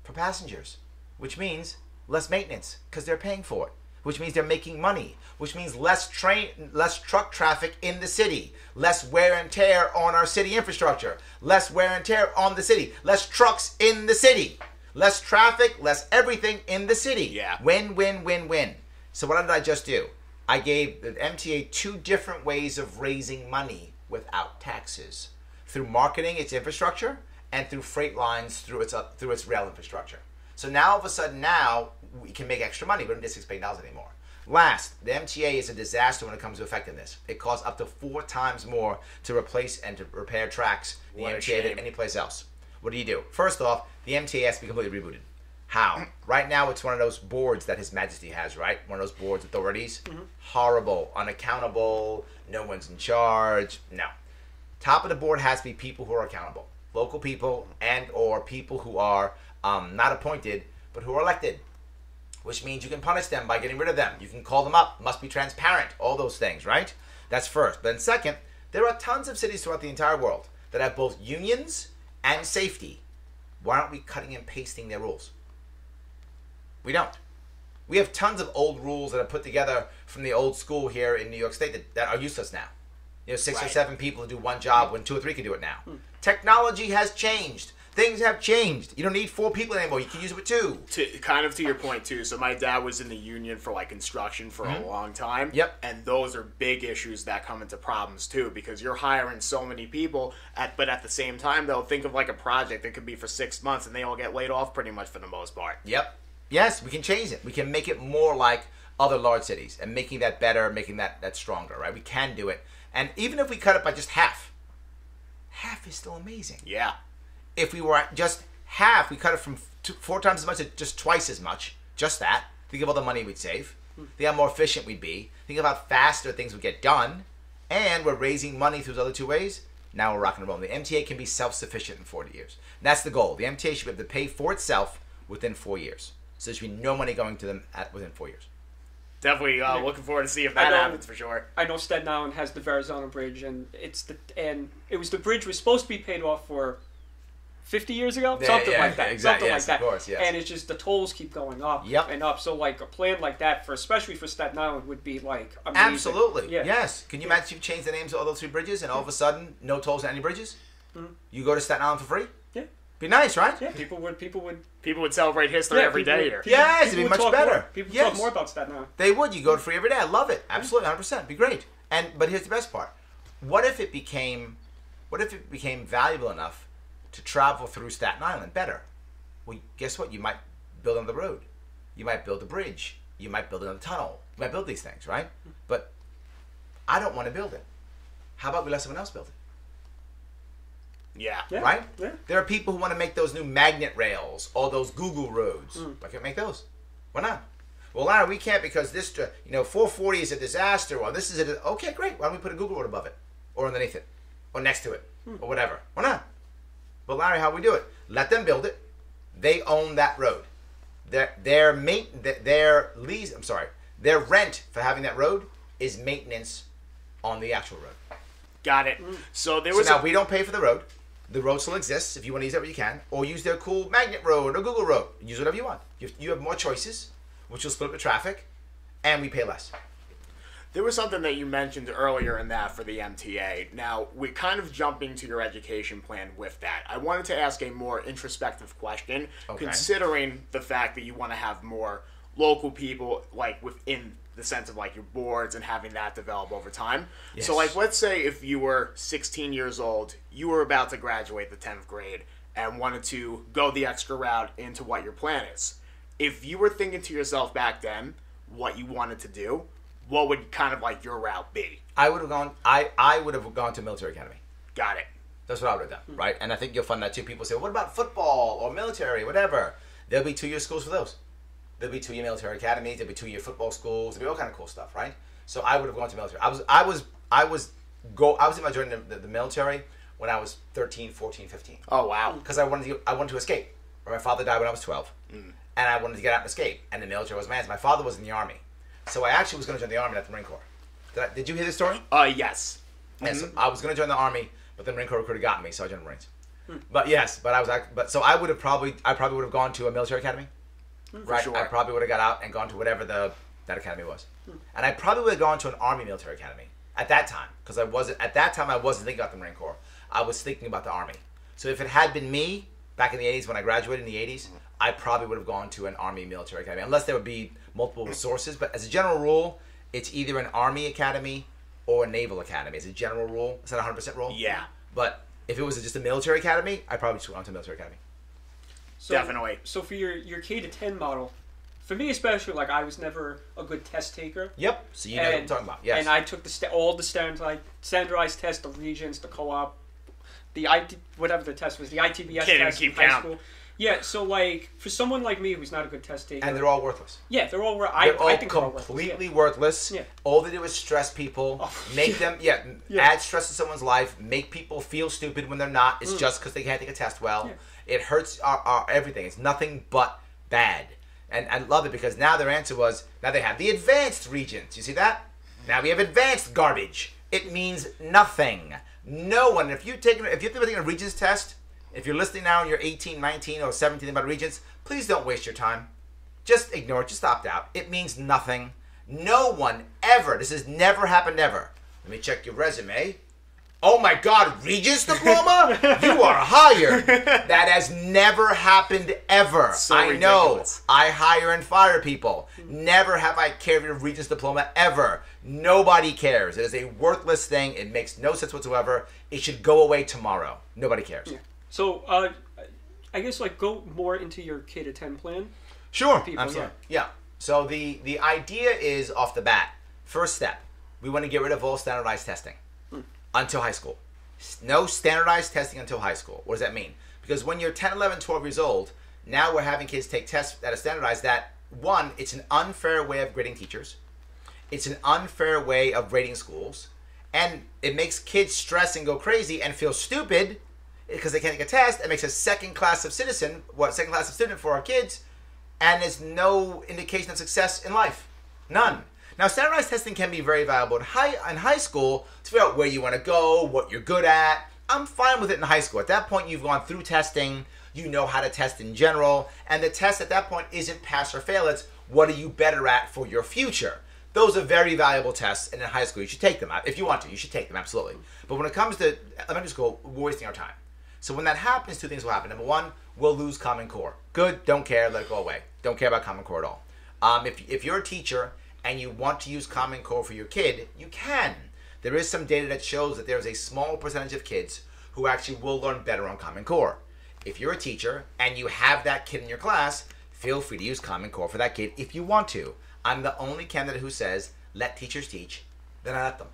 for passengers, which means less maintenance because they're paying for it. Which means they're making money, which means less train, less truck traffic in the city, less wear and tear on our city infrastructure, less wear and tear on the city, less trucks in the city, less traffic, less everything in the city. Yeah. Win, win, win, win. So what did I just do? I gave the M T A two different ways of raising money without taxes, through marketing its infrastructure and through freight lines through its, uh, through its rail infrastructure. So now all of a sudden now we can make extra money, but we don't need six billion dollars anymore. Last, the M T A is a disaster when it comes to effectiveness. It costs up to four times more to replace and to repair tracks the M T A than any place else. What do you do? First off, the M T A has to be completely rebooted. How? Right now it's one of those boards that His Majesty has, right? One of those boards, authorities. Mm-hmm. Horrible, unaccountable, no one's in charge. No. Top of the board has to be people who are accountable. Local people and or people who are um, not appointed but who are elected. Which means you can punish them by getting rid of them. You can call them up. Must be transparent. All those things, right? That's first. Then second, there are tons of cities throughout the entire world that have both unions and safety. Why aren't we cutting and pasting their rules? We don't. We have tons of old rules that are put together from the old school here in New York State that, that are useless now. You know, six right. or seven people who do one job when two or three can do it now. Hmm. Technology has changed. Things have changed. You don't need four people anymore. You can use it with two. To, kind of to your point, too. So my dad was in the union for, like, construction for mm-hmm. a long time. Yep. And those are big issues that come into problems, too, because you're hiring so many people. At, but at the same time, though, think of, like, a project that could be for six months, and they all get laid off pretty much for the most part. Yep. Yes, we can change it. We can make it more like other large cities and making that better, making that, that stronger, right? We can do it. And even if we cut it by just half, half is still amazing. Yeah. If we were at just half, we cut it from two, four times as much to just twice as much. Just that. Think of all the money we'd save. Think how more efficient we'd be. Think about how faster things would get done. And we're raising money through the other two ways. Now we're rocking and rolling. The M T A can be self-sufficient in forty years. And that's the goal. The M T A should be able to pay for itself within four years. So there should be no money going to them at, within four years. Definitely uh, looking forward to see if that know, happens for sure. I know Staten Island has the Verrazano Bridge, and it's the and it was the bridge was supposed to be paid off for. fifty years ago? Yeah, something yeah, like that. Exactly. Something yes, like that. Of course, yes. And it's just the tolls keep going up yep. and up. So like a plan like that, for especially for Staten Island, would be like amazing. Absolutely. Yeah. Yes. Can you yeah. imagine you change the names of all those three bridges and all of a sudden no tolls on any bridges? Mm-hmm. You go to Staten Island for free? Yeah. Be nice, right? Yeah. People would people would people would celebrate history yeah, every people, day here. People, yes, people it'd be much talk better. More. People yes. talk more about Staten Island. They would. You go to free every day. I love it. Absolutely, hundred percent. Be great. And but here's the best part. What if it became what if it became valuable enough to travel through Staten Island better? Well, guess what? You might build another road. You might build a bridge. You might build another tunnel. You might build these things, right? But I don't want to build it. How about we let someone else build it? Yeah. yeah. Right? Yeah. There are people who want to make those new magnet rails or those Google roads. Mm. Why can't we make those? Why not? Well, Larry, we can't because this, you know, four forty is a disaster. Well, this is a, okay, great. Why don't we put a Google road above it or underneath it or next to it mm. or whatever? Why not? But Larry, how do we do it? Let them build it. They own that road. Their their main their lease. I'm sorry. Their rent for having that road is maintenance on the actual road. Got it. So there was. So now a- we don't pay for the road. The road still exists. If you want to use that, you can, or use their cool magnet road or Google road. Use whatever you want. You have, you have more choices, which will split up the traffic, and we pay less. There was something that you mentioned earlier in that for the M T A. Now, we're kind of jumping to your education plan with that. I wanted to ask a more introspective question, okay. considering the fact that you want to have more local people, like, within the sense of, like, your boards and having that develop over time. Yes. So, like, let's say if you were sixteen years old, you were about to graduate the tenth grade and wanted to go the extra route into what your plan is. If you were thinking to yourself back then what you wanted to do, what would kind of like your route be? I would have gone. I, I would have gone to military academy. Got it. That's what I would have done, mm-hmm. right? And I think you'll find that too. People say, "What about football or military, whatever?" There'll be two-year schools for those. There'll be two-year military academies. There'll be two-year football schools. There'll be all kind of cool stuff, right? So I would have gone to military. I was, I was, I was go. I was in my joining the, the, the military when I was thirteen, fourteen, fifteen. Oh wow! Because I wanted to, I wanted to escape. My father died when I was twelve, mm. and I wanted to get out and escape. And the military was my answer. My father was in the army. So I actually was going to join the Army, not the Marine Corps. Did, I, did you hear this story? Uh, yes. Yes. Mm-hmm. I was going to join the Army, but the Marine Corps recruiter got me, so I joined the Marines. Mm. But yes, but I was. But so I would have probably, I probably would have gone to a military academy, mm, right? Sure. I probably would have got out and gone to whatever the that academy was, mm. and I probably would have gone to an Army military academy at that time because I wasn't at that time I wasn't thinking about the Marine Corps. I was thinking about the Army. So if it had been me back in the eighties when I graduated in the eighties. Mm-hmm. I probably would have gone to an Army military academy, unless there would be multiple resources. But as a general rule, it's either an Army academy or a Naval academy. As a general rule. It's not a one hundred percent rule. Yeah. But if it was just a military academy, I probably just went on to a military academy. So, definitely. So for your, your K to ten model, for me especially, like I was never a good test taker. Yep. So you know and, what I'm talking about. Yes. And I took the st- all the standardized, standardized tests, the Regents, the co-op, the I T, whatever the test was, the I T B S Can't test keep in high count. School. Yeah, so like for someone like me who's not a good test taker, and they're all worthless. Yeah, they're all. Wor- they're I, all I think completely they're all worthless. worthless. Yeah. All they do is stress people, oh, make yeah. them yeah, yeah, add stress to someone's life, make people feel stupid when they're not. It's mm. just because they can't take a test well. Yeah. It hurts our, our everything. It's nothing but bad, and I love it because now their answer was now they have the advanced Regents. You see that? Now we have advanced garbage. It means nothing. No one. If you take if you're taking a Regents test. If you're listening now and you're eighteen, nineteen, or seventeen about Regents, please don't waste your time. Just ignore it. Just opt out. It means nothing. No one ever. This has never happened ever. Let me check your resume. Oh my God, Regents diploma? You are hired. That has never happened ever. So I ridiculous. know. I hire and fire people. Never have I carried a Regents diploma ever. Nobody cares. It is a worthless thing. It makes no sense whatsoever. It should go away tomorrow. Nobody cares. Yeah. So, uh, I guess, like, go more into your K to ten plan. Sure. People, I'm sorry. Yeah. yeah. So, the, the idea is, off the bat, first step, we want to get rid of all standardized testing mm. until high school. No standardized testing until high school. What does that mean? Because when you're ten, eleven, twelve years old, now we're having kids take tests that are standardized that, one, it's an unfair way of grading teachers. It's an unfair way of rating schools. And it makes kids stress and go crazy and feel stupid because they can't take a test. It makes a second class of citizen, what second class of student for our kids, and there's no indication of success in life. None. Now, standardized testing can be very valuable in high, in high school to figure out where you want to go, what you're good at. I'm fine with it in high school. At that point, you've gone through testing. You know how to test in general, and the test at that point isn't pass or fail. It's what are you better at for your future. Those are very valuable tests, and in high school, you should take them. If you want to, you should take them, absolutely. But when it comes to elementary school, we're wasting our time. So when that happens, two things will happen. Number one, we'll lose Common Core. Good, don't care, let it go away. Don't care about Common Core at all. Um, if, if you're a teacher and you want to use Common Core for your kid, you can. There is some data that shows that there is a small percentage of kids who actually will learn better on Common Core. If you're a teacher and you have that kid in your class, feel free to use Common Core for that kid if you want to. I'm the only candidate who says, let teachers teach, then I let them.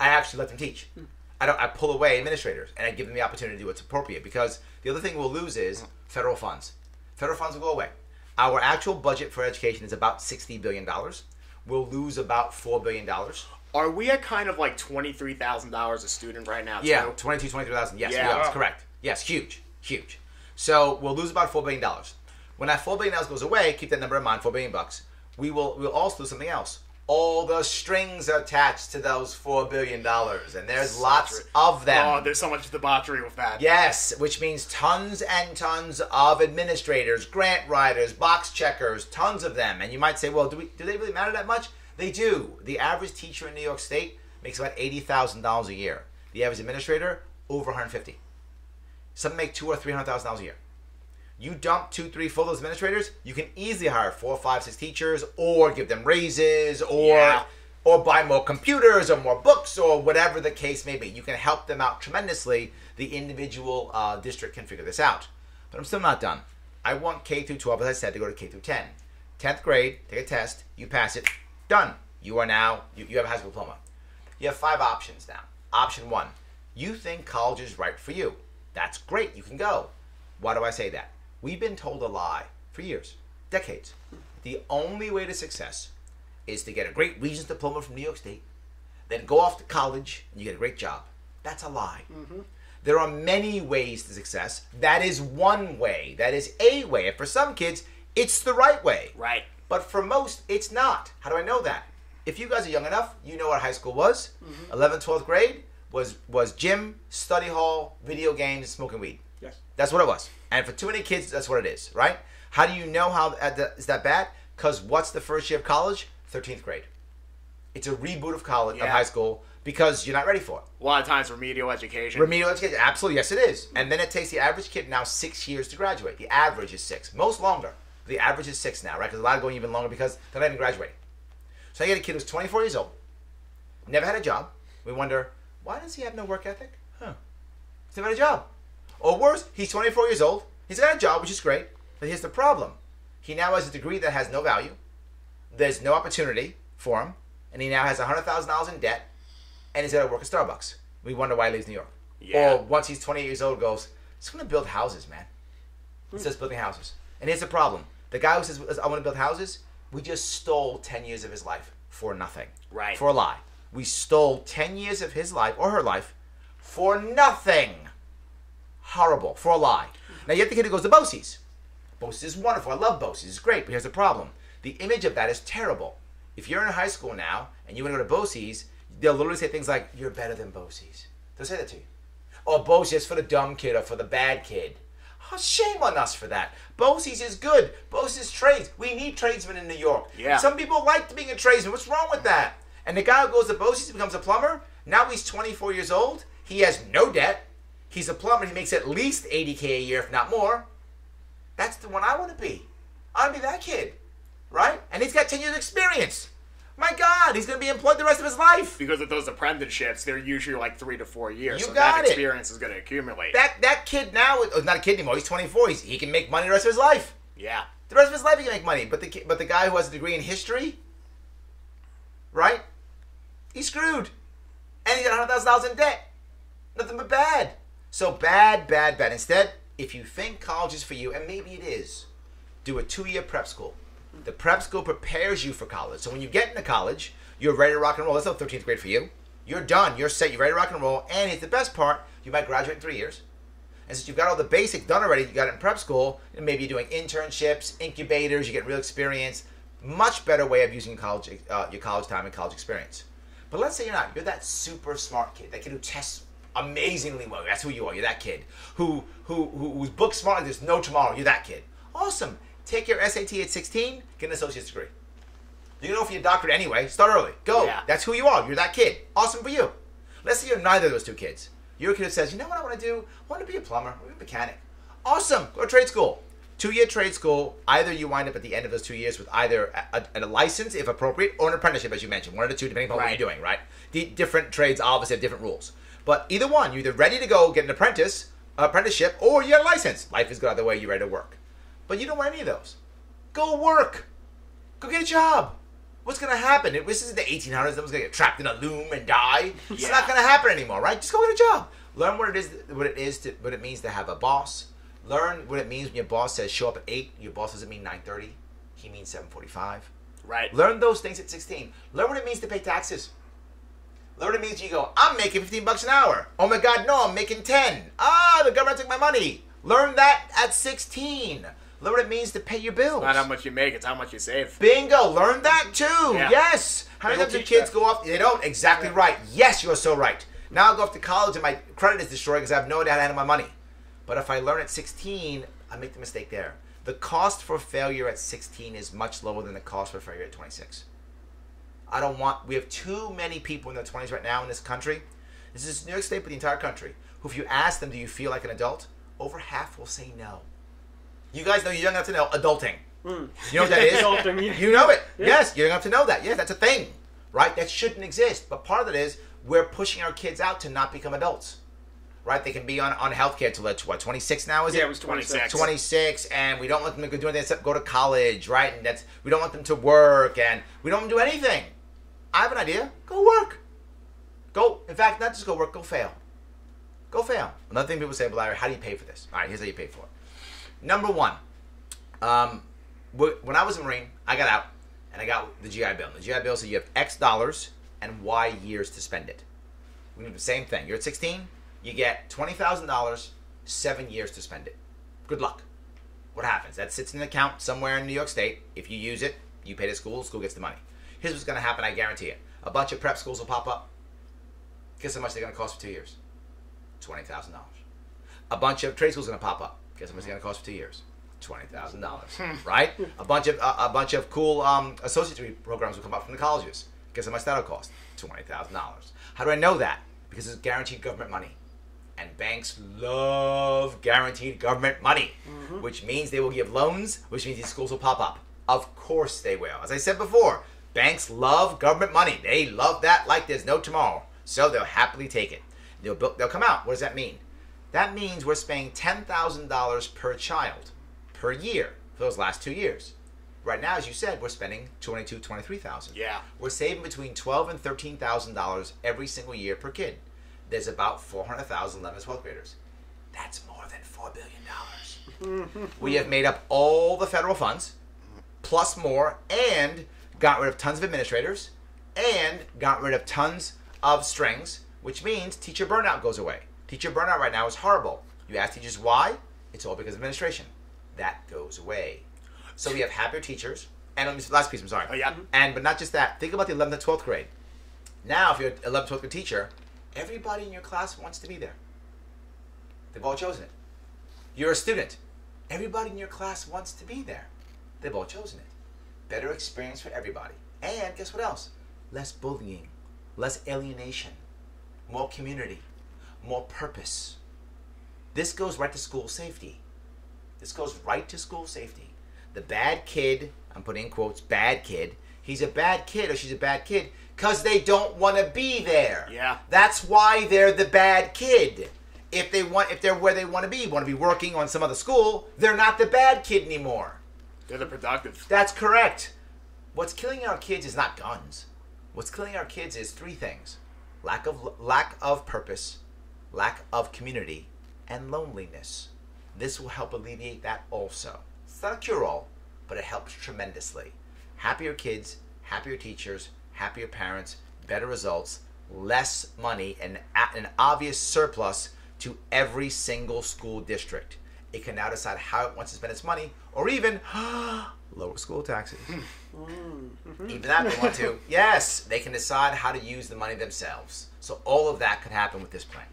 I actually let them teach. Mm. I don't. I pull away administrators, and I give them the opportunity to do what's appropriate. Because the other thing we'll lose is federal funds. Federal funds will go away. Our actual budget for education is about sixty billion dollars. We'll lose about four billion dollars. Are we at kind of like twenty-three thousand dollars a student right now, too? Yeah, twenty-two thousand, twenty-three thousand dollars. Yes, yeah. That's correct. Yes, huge, huge. So we'll lose about four billion dollars. When that four billion dollars goes away, keep that number in mind, four billion dollars. We will we'll also lose something else. All the strings attached to those four billion dollars, and there's Such lots of them. Oh, there's so much debauchery with that. Yes, which means tons and tons of administrators, grant writers, box checkers, tons of them. And you might say, well, do we do they really matter that much? They do. The average teacher in New York State makes about eighty thousand dollars a year. The average administrator, over one hundred fifty thousand dollars. Some make two hundred thousand dollars or three hundred thousand dollars a year. You dump two, three full of those administrators, you can easily hire four, five, six teachers, or give them raises, or yeah. or buy more computers, or more books, or whatever the case may be. You can help them out tremendously. The individual uh, district can figure this out. But I'm still not done. I want K through twelve, as I said, to go to K through ten. tenth grade, take a test, you pass it, done. You are now, you, you have a high school diploma. You have five options now. Option one, you think college is right for you. That's great, you can go. Why do I say that? We've been told a lie for years, decades. The only way to success is to get a great Regents diploma from New York State, then go off to college and you get a great job. That's a lie. Mm-hmm. There are many ways to success. That is one way. That is a way. And for some kids, it's the right way. Right. But for most, it's not. How do I know that? If you guys are young enough, you know what high school was. Mm-hmm. eleventh, twelfth grade was, was gym, study hall, video games, smoking weed. Yes. That's what it was. And for too many kids, that's what it is, right? How do you know how the, is that bad? Because what's the first year of college? thirteenth grade. It's a reboot of college, yeah. of high school, because you're not ready for it. A lot of times remedial education. Remedial education. Absolutely. Yes, it is. And then it takes the average kid now six years to graduate. The average is six. Most longer. The average is six now, right? Because a lot are going even longer because they're not even graduating. So I get a kid who's twenty-four years old, never had a job. We wonder, why does he have no work ethic? Huh. He's never had a job. Or worse, he's twenty-four years old, He's got a job, which is great, but here's the problem. He now has a degree that has no value. There's no opportunity for him, and he now has one hundred thousand dollars in debt, and he's got to work at Starbucks. We wonder why he leaves New York. Yeah. Or once he's twenty-eight years old, goes, I just want to build houses, man. It says building houses. And here's the problem. The guy who says, I want to build houses, we just stole ten years of his life for nothing. Right. For a lie. We stole ten years of his life, or her life, for nothing. Horrible. For a lie. Now, you have the kid who goes to Boces. Boces is wonderful. I love Boces. It's great. But here's the problem. The image of that is terrible. If you're in high school now, and you want to go to Boces, they'll literally say things like, you're better than Boces. They'll say that to you. Or Boces for the dumb kid or for the bad kid. Oh, shame on us for that. Boces is good. Boces trades. We need tradesmen in New York. Yeah. Some people like being a tradesman. What's wrong with that? And the guy who goes to Boces becomes a plumber. Now he's twenty-four years old. He has no debt. He's a plumber. He makes at least eighty K a year, if not more. That's the one I want to be. I want to be that kid, right? And he's got ten years experience. My God, he's going to be employed the rest of his life. Because of those apprenticeships, they're usually like three to four years. You so got that it. Experience is going to accumulate. That that kid now is not a kid anymore. He's twenty-four. He's, he can make money the rest of his life. Yeah. The rest of his life he can make money. But the but the guy who has a degree in history, right? He's screwed. And he's got one hundred thousand dollars in debt. Nothing but bad. So bad, bad, bad. Instead, if you think college is for you, and maybe it is, do a two-year prep school. The prep school prepares you for college. So when you get into college, you're ready to rock and roll. That's not thirteenth grade for you. You're done. You're set. You're ready to rock and roll. And it's the best part. You might graduate in three years. And since you've got all the basics done already, you got it in prep school, and maybe you're doing internships, incubators, you get real experience. Much better way of using college, uh, your college time and college experience. But let's say you're not. You're that super smart kid, that kid who tests amazingly well. That's who you are. You're that kid who who, who who's book smart and there's no tomorrow. You're that kid. Awesome. Take your S A T at sixteen, get an associate's degree. You know for your doctorate anyway. Start early. Go. Yeah. That's who you are. You're that kid. Awesome for you. Let's say you're neither of those two kids. You're a kid who says, you know what I want to do? I want to be a plumber. I want to be a mechanic. Awesome. Go to trade school. Two-year trade school. Either you wind up at the end of those two years with either a, a, a license, if appropriate, or an apprenticeship, as you mentioned. One of the two, depending on right. what you're doing, right? The different trades obviously have different rules. But either one, you're either ready to go get an apprentice, an apprenticeship, or you got a license. Life is good either way. You're ready to work. But you don't want any of those. Go work. Go get a job. What's going to happen? This is the eighteen hundreds. Someone's going to get trapped in a loom and die. Yeah. It's not going to happen anymore, right? Just go get a job. Learn what it is, what it is to, what it means to have a boss. Learn what it means when your boss says show up at eight. Your boss doesn't mean nine thirty. He means seven forty-five. Right. Learn those things at sixteen. Learn what it means to pay taxes. Learn what it means you go, I'm making fifteen bucks an hour. Oh my God, no, I'm making ten. Ah, the government took my money. Learn that at sixteen. Learn what it means to pay your bills. It's not how much you make, it's how much you save. Bingo! Learn that too! Yeah. Yes! How many times do kids that. go off? They don't? Exactly yeah. right. Yes, you are so right. Now I'll go off to college and my credit is destroyed because I have no idea how to handle my money. But if I learn at sixteen, I make the mistake there. The cost for failure at sixteen is much lower than the cost for failure at twenty-six. I don't want... We have too many people in their twenties right now in this country. This is New York State, but the entire country. Who if you ask them, do you feel like an adult? Over half will say no. You guys know you're young enough to know adulting. Mm. You know what that is? Adulting, yeah. You know it. Yeah. Yes, you're young enough to know that. Yes, that's a thing, right? That shouldn't exist. But part of it is we're pushing our kids out to not become adults, right? They can be on, on healthcare until what, twenty-six now, is yeah, it? Yeah, it was twenty-six. twenty-six, and we don't want them to do anything except go to college, right? And that's we don't want them to work, and we don't want them to do anything. I have an idea. Go work. Go. In fact, not just go work, go fail. Go fail. Another thing people say, Larry, how do you pay for this? All right, here's how you pay for it. Number one, um, when I was a Marine, I got out and I got the G I Bill. And the G I Bill said you have X dollars and Y years to spend it. We do the same thing. You're at sixteen, you get twenty thousand dollars, seven years to spend it. Good luck. What happens? That sits in an account somewhere in New York State. If you use it, you pay to school, school gets the money. Here's what's going to happen, I guarantee it. A bunch of prep schools will pop up. Guess how much they're going to cost for two years? twenty thousand dollars. A bunch of trade schools are going to pop up. Guess how much it's going to cost for two years? twenty thousand dollars, right? A bunch of uh, a bunch of cool um, associate degree programs will come up from the colleges. Guess how much that'll cost? twenty thousand dollars. How do I know that? Because it's guaranteed government money. And banks love guaranteed government money, mm-hmm. which means they will give loans, which means these schools will pop up. Of course they will. As I said before, banks love government money. They love that like there's no tomorrow. So they'll happily take it. They'll, they'll come out. What does that mean? That means we're spending ten thousand dollars per child per year for those last two years. Right now, as you said, we're spending twenty-two thousand, twenty-three thousand dollars. Yeah. We're saving between twelve thousand and thirteen thousand dollars every single year per kid. There's about four hundred thousand eleventh and twelfth graders. That's more than four billion dollars. We have made up all the federal funds, plus more, and got rid of tons of administrators, and got rid of tons of strings, which means teacher burnout goes away. Teacher burnout right now is horrible. You ask teachers why? It's all because of administration. That goes away. So we have happier teachers. And let me, last piece, I'm sorry. Oh, yeah. And, but not just that. Think about the eleventh and twelfth grade. Now, if you're an eleventh and twelfth grade teacher, everybody in your class wants to be there. They've all chosen it. You're a student. Everybody in your class wants to be there. They've all chosen it. Better experience for everybody. And guess what else? Less bullying. Less alienation. More community. More purpose. This goes right to school safety. This goes right to school safety. The bad kid, I'm putting in quotes, bad kid, he's a bad kid or she's a bad kid because they don't want to be there. Yeah. That's why they're the bad kid. If they want, if they're where they want to be, want to be working on some other school, they're not the bad kid anymore. They're the productive. That's correct. What's killing our kids is not guns. What's killing our kids is three things. Lack of lack of purpose, lack of community, and loneliness. This will help alleviate that also. It's not a cure-all, but it helps tremendously. Happier kids, happier teachers, happier parents, better results, less money, and an obvious surplus to every single school district. It can now decide how it wants to spend its money, or even lower school taxes. Mm-hmm. Even that they want to. Yes, they can decide how to use the money themselves. So all of that could happen with this plan.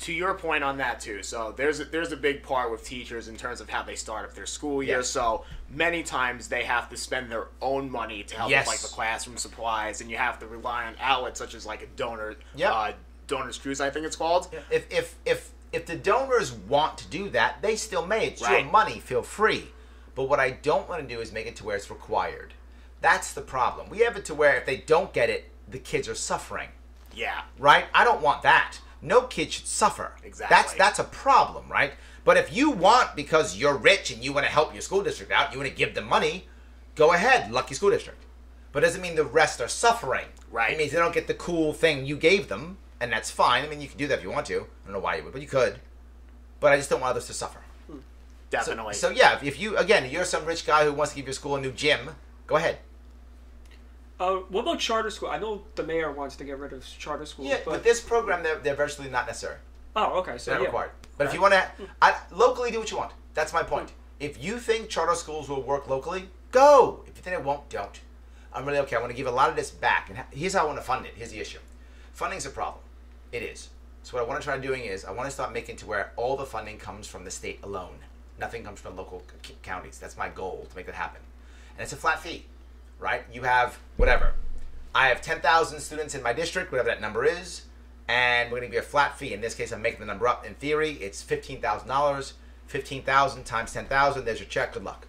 To your point on that too, so there's a, there's a big part with teachers in terms of how they start up their school year. Yes. So many times they have to spend their own money to help yes. with like the classroom supplies, and you have to rely on outlets such as like a donor, yep. uh, donors cruise, I think it's called. Yep. If if if if the donors want to do that, they still may. It's right. your money, feel free. But what I don't want to do is make it to where it's required. That's the problem. We have it to where if they don't get it, the kids are suffering. Yeah. Right? I don't want that. No kid should suffer. Exactly. That's that's a problem, right? But if you want, because you're rich and you want to help your school district out, you want to give them money, go ahead, lucky school district. But it doesn't mean the rest are suffering. Right. It means they don't get the cool thing you gave them, and that's fine. I mean, you can do that if you want to. I don't know why you would, but you could. But I just don't want others to suffer. Definitely. So, so yeah, if you, again, you're some rich guy who wants to give your school a new gym, go ahead. Uh, what about charter school? I know the mayor wants to get rid of charter schools. Yeah, but, but this program, they're, they're virtually not necessary. Oh, okay. So they're not yeah. required. But right. if you want to I, locally do what you want. That's my point. Mm. If you think charter schools will work locally, go. If you think it won't, don't. I'm really okay. I want to give a lot of this back. And here's how I want to fund it. Here's the issue. Funding's a problem. It is. So what I want to try doing is I want to start making to where all the funding comes from the state alone. Nothing comes from local c- counties. That's my goal to make that happen. And it's a flat fee. Right? You have whatever. I have ten thousand students in my district, whatever that number is, and we're going to give a flat fee. In this case, I'm making the number up. In theory, it's fifteen thousand dollars. fifteen thousand times ten thousand, there's your check. Good luck.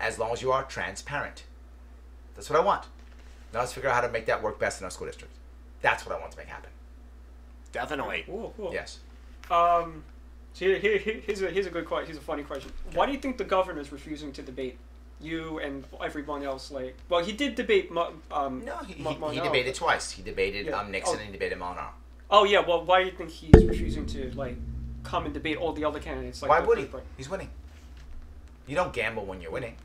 As long as you are transparent. That's what I want. Now let's figure out how to make that work best in our school district. That's what I want to make happen. Definitely. Cool, cool. Yes. Um, so here, here, here's, a, here's a good question. Here's a funny question. Okay. Why do you think the governor is refusing to debate? You and everyone else, like... Well, he did debate... Um, no, he, Mo- he, he debated twice. He debated yeah. um, Nixon oh. and he debated Molinaro. Oh, yeah. Well, why do you think he's refusing to, like, come and debate all the other candidates? Like, why would he? Break? He's winning. You don't gamble when you're winning.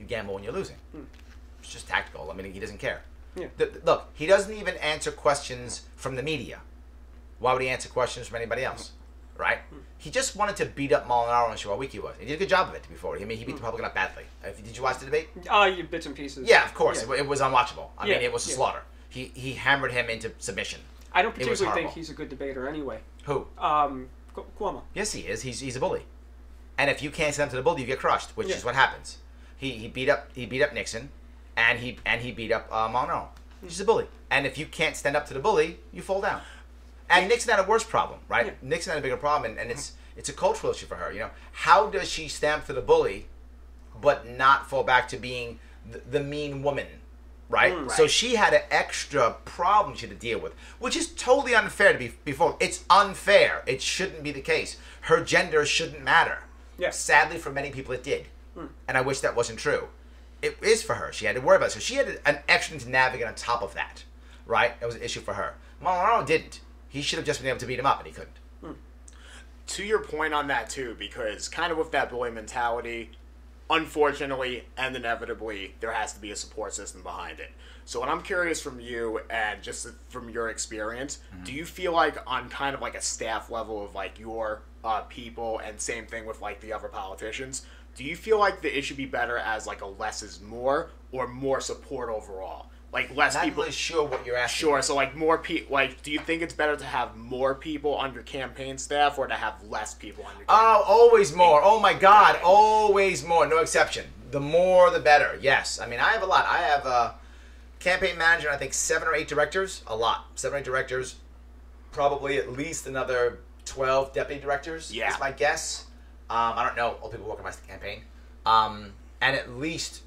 You gamble when you're losing. Hmm. It's just tactical. I mean, he doesn't care. Yeah. The, the, look, he doesn't even answer questions from the media. Why would he answer questions from anybody else? Right? Mm. He just wanted to beat up Molinaro and show how weak he was. He did a good job of it before. I mean, he beat mm. the Republican up badly. Did you watch the debate? Oh, uh, you bits and pieces. Yeah, of course. Yeah. It, it was unwatchable. I yeah. mean, it was a yeah. slaughter. He he hammered him into submission. I don't particularly think he's a good debater anyway. Who? Um, Cuomo. Yes, he is. He's he's a bully. And if you can't stand up to the bully, you get crushed, which yeah. is what happens. He he beat up he beat up Nixon, and he and he beat up uh, Molinaro. Mm. He's a bully. And if you can't stand up to the bully, you fall down. And Nixon had a worse problem, right? Yeah. Nixon had a bigger problem, and, and it's it's a cultural issue for her. You know, how does she stand for the bully, but not fall back to being the, the mean woman? right? Mm, right? So she had an extra problem she had to deal with, which is totally unfair to be before. It's unfair. It shouldn't be the case. Her gender shouldn't matter. Yeah. Sadly, for many people, it did. Mm. And I wish that wasn't true. It is for her. She had to worry about it. So she had an extra to navigate on top of that, right? That was an issue for her. Molinaro didn't. He should have just been able to beat him up, and he couldn't. Mm. To your point on that, too, because kind of with that bully mentality, unfortunately and inevitably, there has to be a support system behind it. So what I'm curious from you, and just from your experience, mm-hmm. do you feel like on kind of like a staff level of like your uh, people, and same thing with like the other politicians, do you feel like the, it should be better as like a less is more, or more support overall? Like less not people. Not really sure what you're asking. Sure. So like more people. Like, do you think it's better to have more people on your campaign staff or to have less people on your? Oh, always more. Oh my God, always more. No exception. The more, the better. Yes. I mean, I have a lot. I have a campaign manager. And I think seven or eight directors. A lot. Seven or eight directors. Probably at least another twelve deputy directors. Yeah. Is my guess. Um, I don't know all people working on the campaign. Um, and at least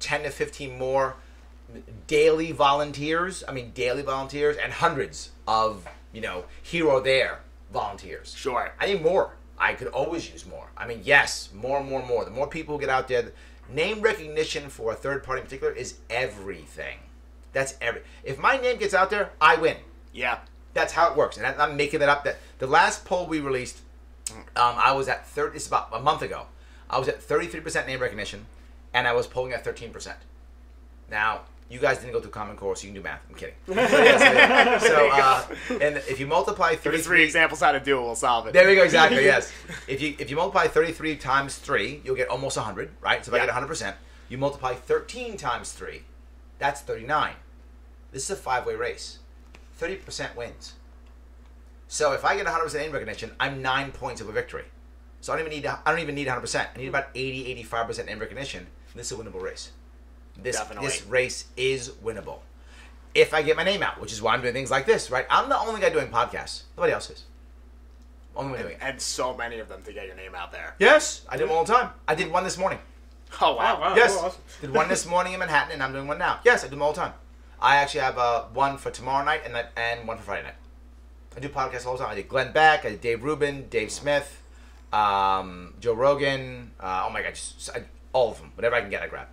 ten to fifteen more daily volunteers, I mean daily volunteers, and hundreds of, you know, here or there volunteers. Sure. I need more. I could always use more. I mean, yes, more, more, more. The more people who get out there, name recognition for a third party in particular is everything. That's every. If my name gets out there, I win. Yeah. That's how it works. And I'm making that up. That the last poll we released, um, I was at thirty, it's about a month ago, I was at thirty-three percent name recognition. And I was polling at thirteen percent. Now, you guys didn't go through Common Core, so you can do math. I'm kidding. Yes, so, uh, and if you multiply thirty-three examples how to do it, we'll solve it. There we go. Exactly. Yes. If you if you multiply thirty-three times three, you'll get almost one hundred, right? So if yeah. I get one hundred percent, you multiply thirteen times three, that's thirty-nine. This is a five-way race. thirty percent wins. So if I get one hundred percent name recognition, I'm nine points of a victory. So I don't even need I don't even need one hundred percent. I need about eighty, eighty-five percent name recognition. This is a winnable race. This Definitely. This race is winnable. If I get my name out, which is why I'm doing things like this, right? I'm the only guy doing podcasts. Nobody else is. Only one doing it. And so many of them to get your name out there. Yes. I did them all the time. I did one this morning. Oh, wow. Oh, wow. Yes. Cool. Awesome. Did one this morning in Manhattan, and I'm doing one now. Yes, I do them all the time. I actually have uh, one for tomorrow night and and one for Friday night. I do podcasts all the time. I did Glenn Beck. I did Dave Rubin, Dave Smith, um, Joe Rogan. Uh, oh, my God. Just, I, all of them. Whatever I can get, I grab.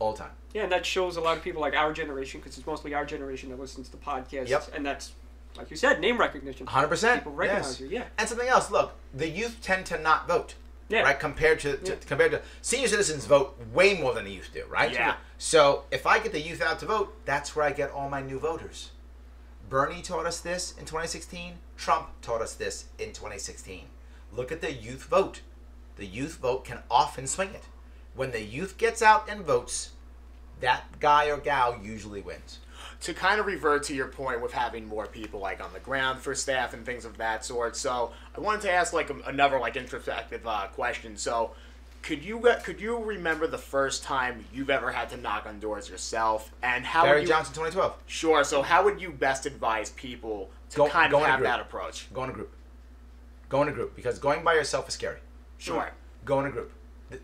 All the time. Yeah, and that shows a lot of people like our generation, because it's mostly our generation that listens to podcasts. Yep. And that's, like you said, name recognition. one hundred percent. People recognize yes. you, yeah. And something else, look, the youth tend to not vote. Yeah. Right? Compared to, to yeah. compared to senior citizens vote way more than the youth do, right? Yeah. So if I get the youth out to vote, that's where I get all my new voters. Bernie taught us this in twenty sixteen. Trump taught us this in twenty sixteen. Look at the youth vote. The youth vote can often swing it. When the youth gets out and votes, that guy or gal usually wins. To kind of revert to your point with having more people like on the ground for staff and things of that sort, so I wanted to ask like another like introspective uh, question. So, could you could you remember the first time you've ever had to knock on doors yourself, and how? Barry would you, Johnson, twenty twelve. Sure. So, how would you best advise people to go, kind go of have that approach? Go in a group. Go in a group, because going by yourself is scary. Sure. Go in a group.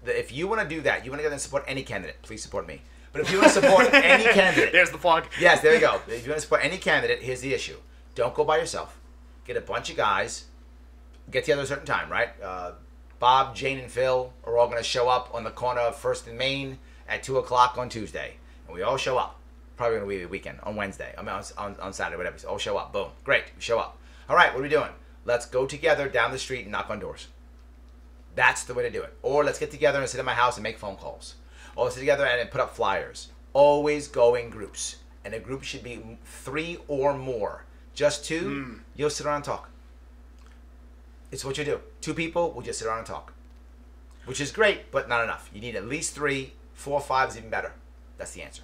If you want to do that, you want to go there and support any candidate, please support me. But if you want to support any candidate... There's the plug. Yes, there you go. If you want to support any candidate, here's the issue. Don't go by yourself. Get a bunch of guys. Get together at a certain time, right? Uh, Bob, Jane, and Phil are all going to show up on the corner of First and Main at two o'clock on Tuesday. And we all show up. Probably going to be the weekend, on Wednesday. I mean, on, on, on Saturday, whatever. So all show up. Boom. Great. We show up. All right, what are we doing? Let's go together down the street and knock on doors. That's the way to do it. Or let's get together and sit in my house and make phone calls. Or sit together and put up flyers. Always go in groups. And a group should be three or more. Just two, mm. you'll sit around and talk. It's what you do. Two people will just sit around and talk. Which is great, but not enough. You need at least three. Four, five is even better. That's the answer.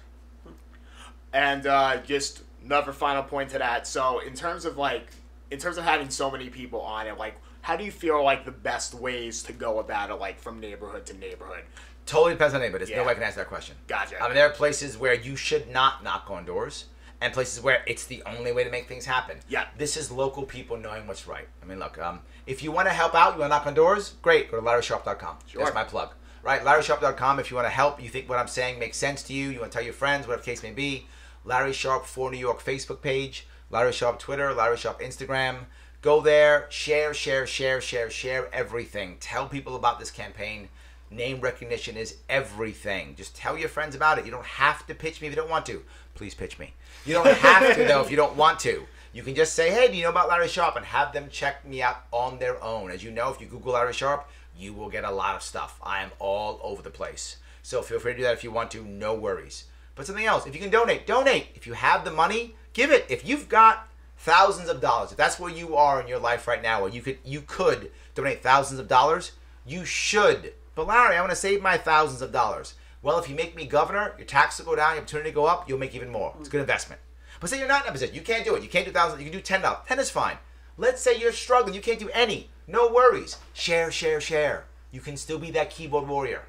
And uh, just another final point to that. So in terms of like, in terms of having so many people on it, like, how do you feel like the best ways to go about it, like from neighborhood to neighborhood? Totally depends on neighborhood. There's yeah. no way I can answer that question. Gotcha. I mean, there are places where you should not knock on doors and places where it's the only way to make things happen. Yeah. This is local people knowing what's right. I mean, look, um, if you want to help out, you want to knock on doors, great. Go to Larry Sharpe dot com. Sure. That's my plug. right? Larry Sharpe dot com if you want to help, you think what I'm saying makes sense to you, you want to tell your friends, whatever the case may be. Larry Sharpe for New York Facebook page, Larry Sharpe Twitter, Larry Sharpe Instagram. Go there, share, share, share, share, share everything. Tell people about this campaign. Name recognition is everything. Just tell your friends about it. You don't have to pitch me if you don't want to. Please pitch me. You don't have to, though, if you don't want to. You can just say, hey, do you know about Larry Sharpe? And have them check me out on their own. As you know, if you Google Larry Sharpe, you will get a lot of stuff. I am all over the place. So feel free to do that if you want to. No worries. But something else, if you can donate, donate. If you have the money, give it. If you've got thousands of dollars, if that's where you are in your life right now, and you could, you could donate thousands of dollars, you should. But Larry, I want to save my thousands of dollars. Well, if you make me governor, your taxes will go down, your opportunity will go up, you'll make even more. It's a good investment. But say you're not in a position. You can't do it. You can't do one thousand dollars. You can do ten dollars. ten is fine. Let's say you're struggling. You can't do any. No worries. Share, share, share. You can still be that keyboard warrior,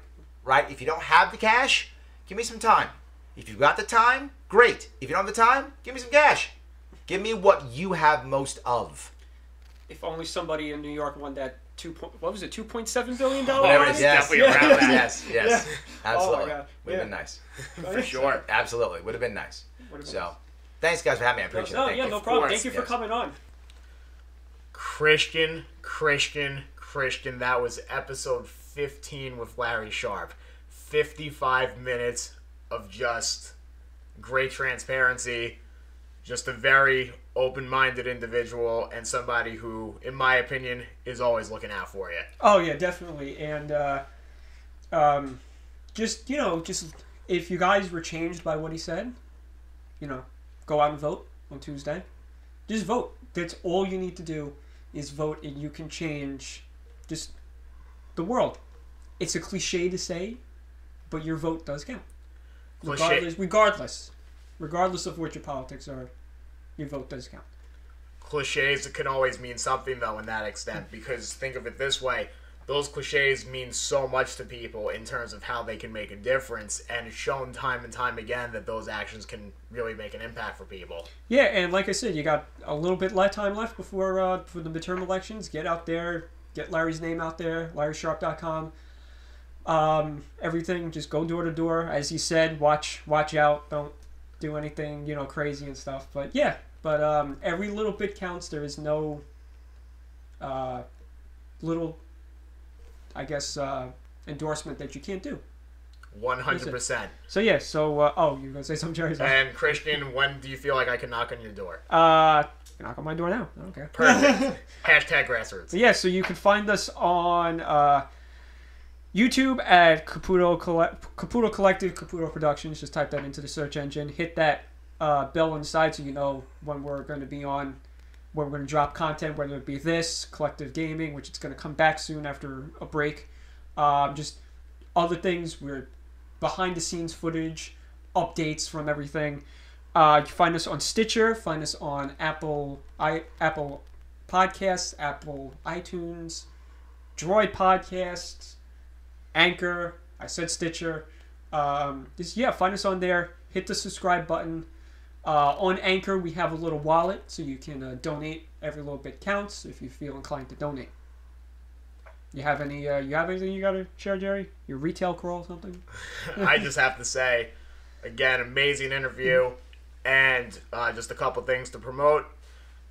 right? If you don't have the cash, give me some time. If you've got the time, great. If you don't have the time, give me some cash. Give me what you have most of. If only somebody in New York won that two point, what was it, two point seven billion dollars? Whatever, it's definitely around that. Yes, yes, yeah. Absolutely. Oh, would have yeah. been nice for sure. Absolutely, would have been nice. Been so, nice. Thanks guys for having me. I appreciate no, it. No, Thank yeah, you. no problem. Thank you for yes. coming on. Christian, Christian, Christian. That was episode fifteen with Larry Sharpe. Fifty-five minutes of just great transparency. Just a very open-minded individual and somebody who, in my opinion, is always looking out for you. Oh, yeah, definitely. And uh, um, just, you know, just if you guys were changed by what he said, you know, go out and vote on Tuesday. Just vote. That's all you need to do is vote, and you can change just the world. It's a cliche to say, but your vote does count. Cliche. Regardless. Regardless. Regardless of what your politics are, your vote does count. Cliches can always mean something, though, in that extent, because think of it this way. Those cliches mean so much to people in terms of how they can make a difference, and it's shown time and time again that those actions can really make an impact for people. Yeah, and like I said, you got a little bit of time left before, uh, for the midterm elections. Get out there. Get Larry's name out there, Larry Sharpe dot com. Um, everything, just go door to door. As he said, watch, watch out. Don't do anything, you know, crazy and stuff, but yeah, but um, every little bit counts. There is no uh, little, I guess, uh, endorsement that you can't do. one hundred percent. So yeah, so, uh, oh, you're going to say something, Jerry? And Christian, when do you feel like I can knock on your door? Uh, knock on my door now. I don't care. Perfect. Hashtag grassroots. Yeah, so you can find us on uh, YouTube at Caputo, Caputo Collective, Caputo Productions. Just type that into the search engine. Hit that uh, bell inside so you know when we're going to be on, when we're going to drop content, whether it be this, Collective Gaming, which it's going to come back soon after a break. Um, just other things. We're behind-the-scenes footage, updates from everything. Uh, you can find us on Stitcher. Find us on Apple, I, Apple Podcasts, Apple iTunes, Droid Podcasts, Anchor, I said Stitcher. Um, just, yeah, find us on there. Hit the subscribe button. Uh, on Anchor, we have a little wallet, so you can uh, donate. Every little bit counts if you feel inclined to donate. You have any? Uh, you have anything you gotta share, Jerry? Your retail crawl or something? I just have to say, again, amazing interview, and uh, just a couple things to promote.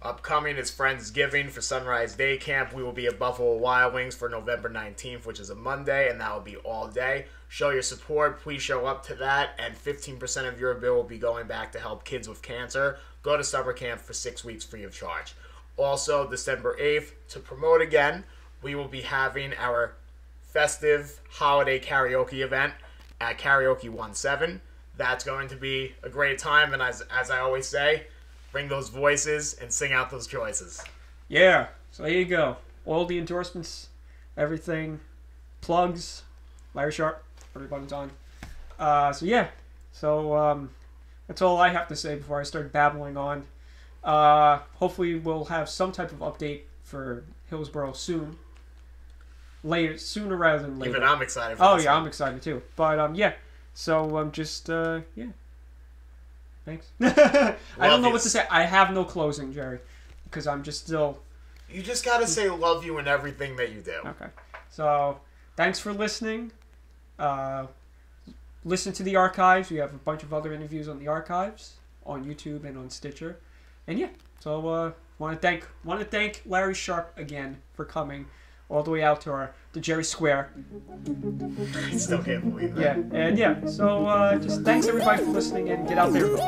Upcoming is Friendsgiving for Sunrise Day Camp. We will be at Buffalo Wild Wings for November nineteenth, which is a Monday, and that will be all day. Show your support. Please show up to that, and fifteen percent of your bill will be going back to help kids with cancer. Go to summer camp for six weeks free of charge. Also, December eighth, to promote again, we will be having our festive holiday karaoke event at Karaoke one seven. That's going to be a great time, and as, as I always say, bring those voices and sing out those choices. Yeah. So there you go. All the endorsements, everything, plugs, Larry Sharpe, everybody's on. Uh, so yeah. So um, that's all I have to say before I start babbling on. Uh, hopefully we'll have some type of update for Hillsborough soon. Later, sooner rather than later. Even I'm excited for that. Oh yeah, time. I'm excited too. But um, yeah. So I'm um, just uh, yeah. Thanks. I don't know you. What to say. I have no closing, Jerry, because I'm just still... You just got to say love you in everything that you do. Okay. So, thanks for listening. Uh, listen to the archives. We have a bunch of other interviews on the archives on YouTube and on Stitcher. And yeah, so uh, want to thank want to thank Larry Sharpe again for coming all the way out to our to Jerry Square. I still can't believe that. Yeah, and yeah, so uh, just thanks everybody for listening and get out there.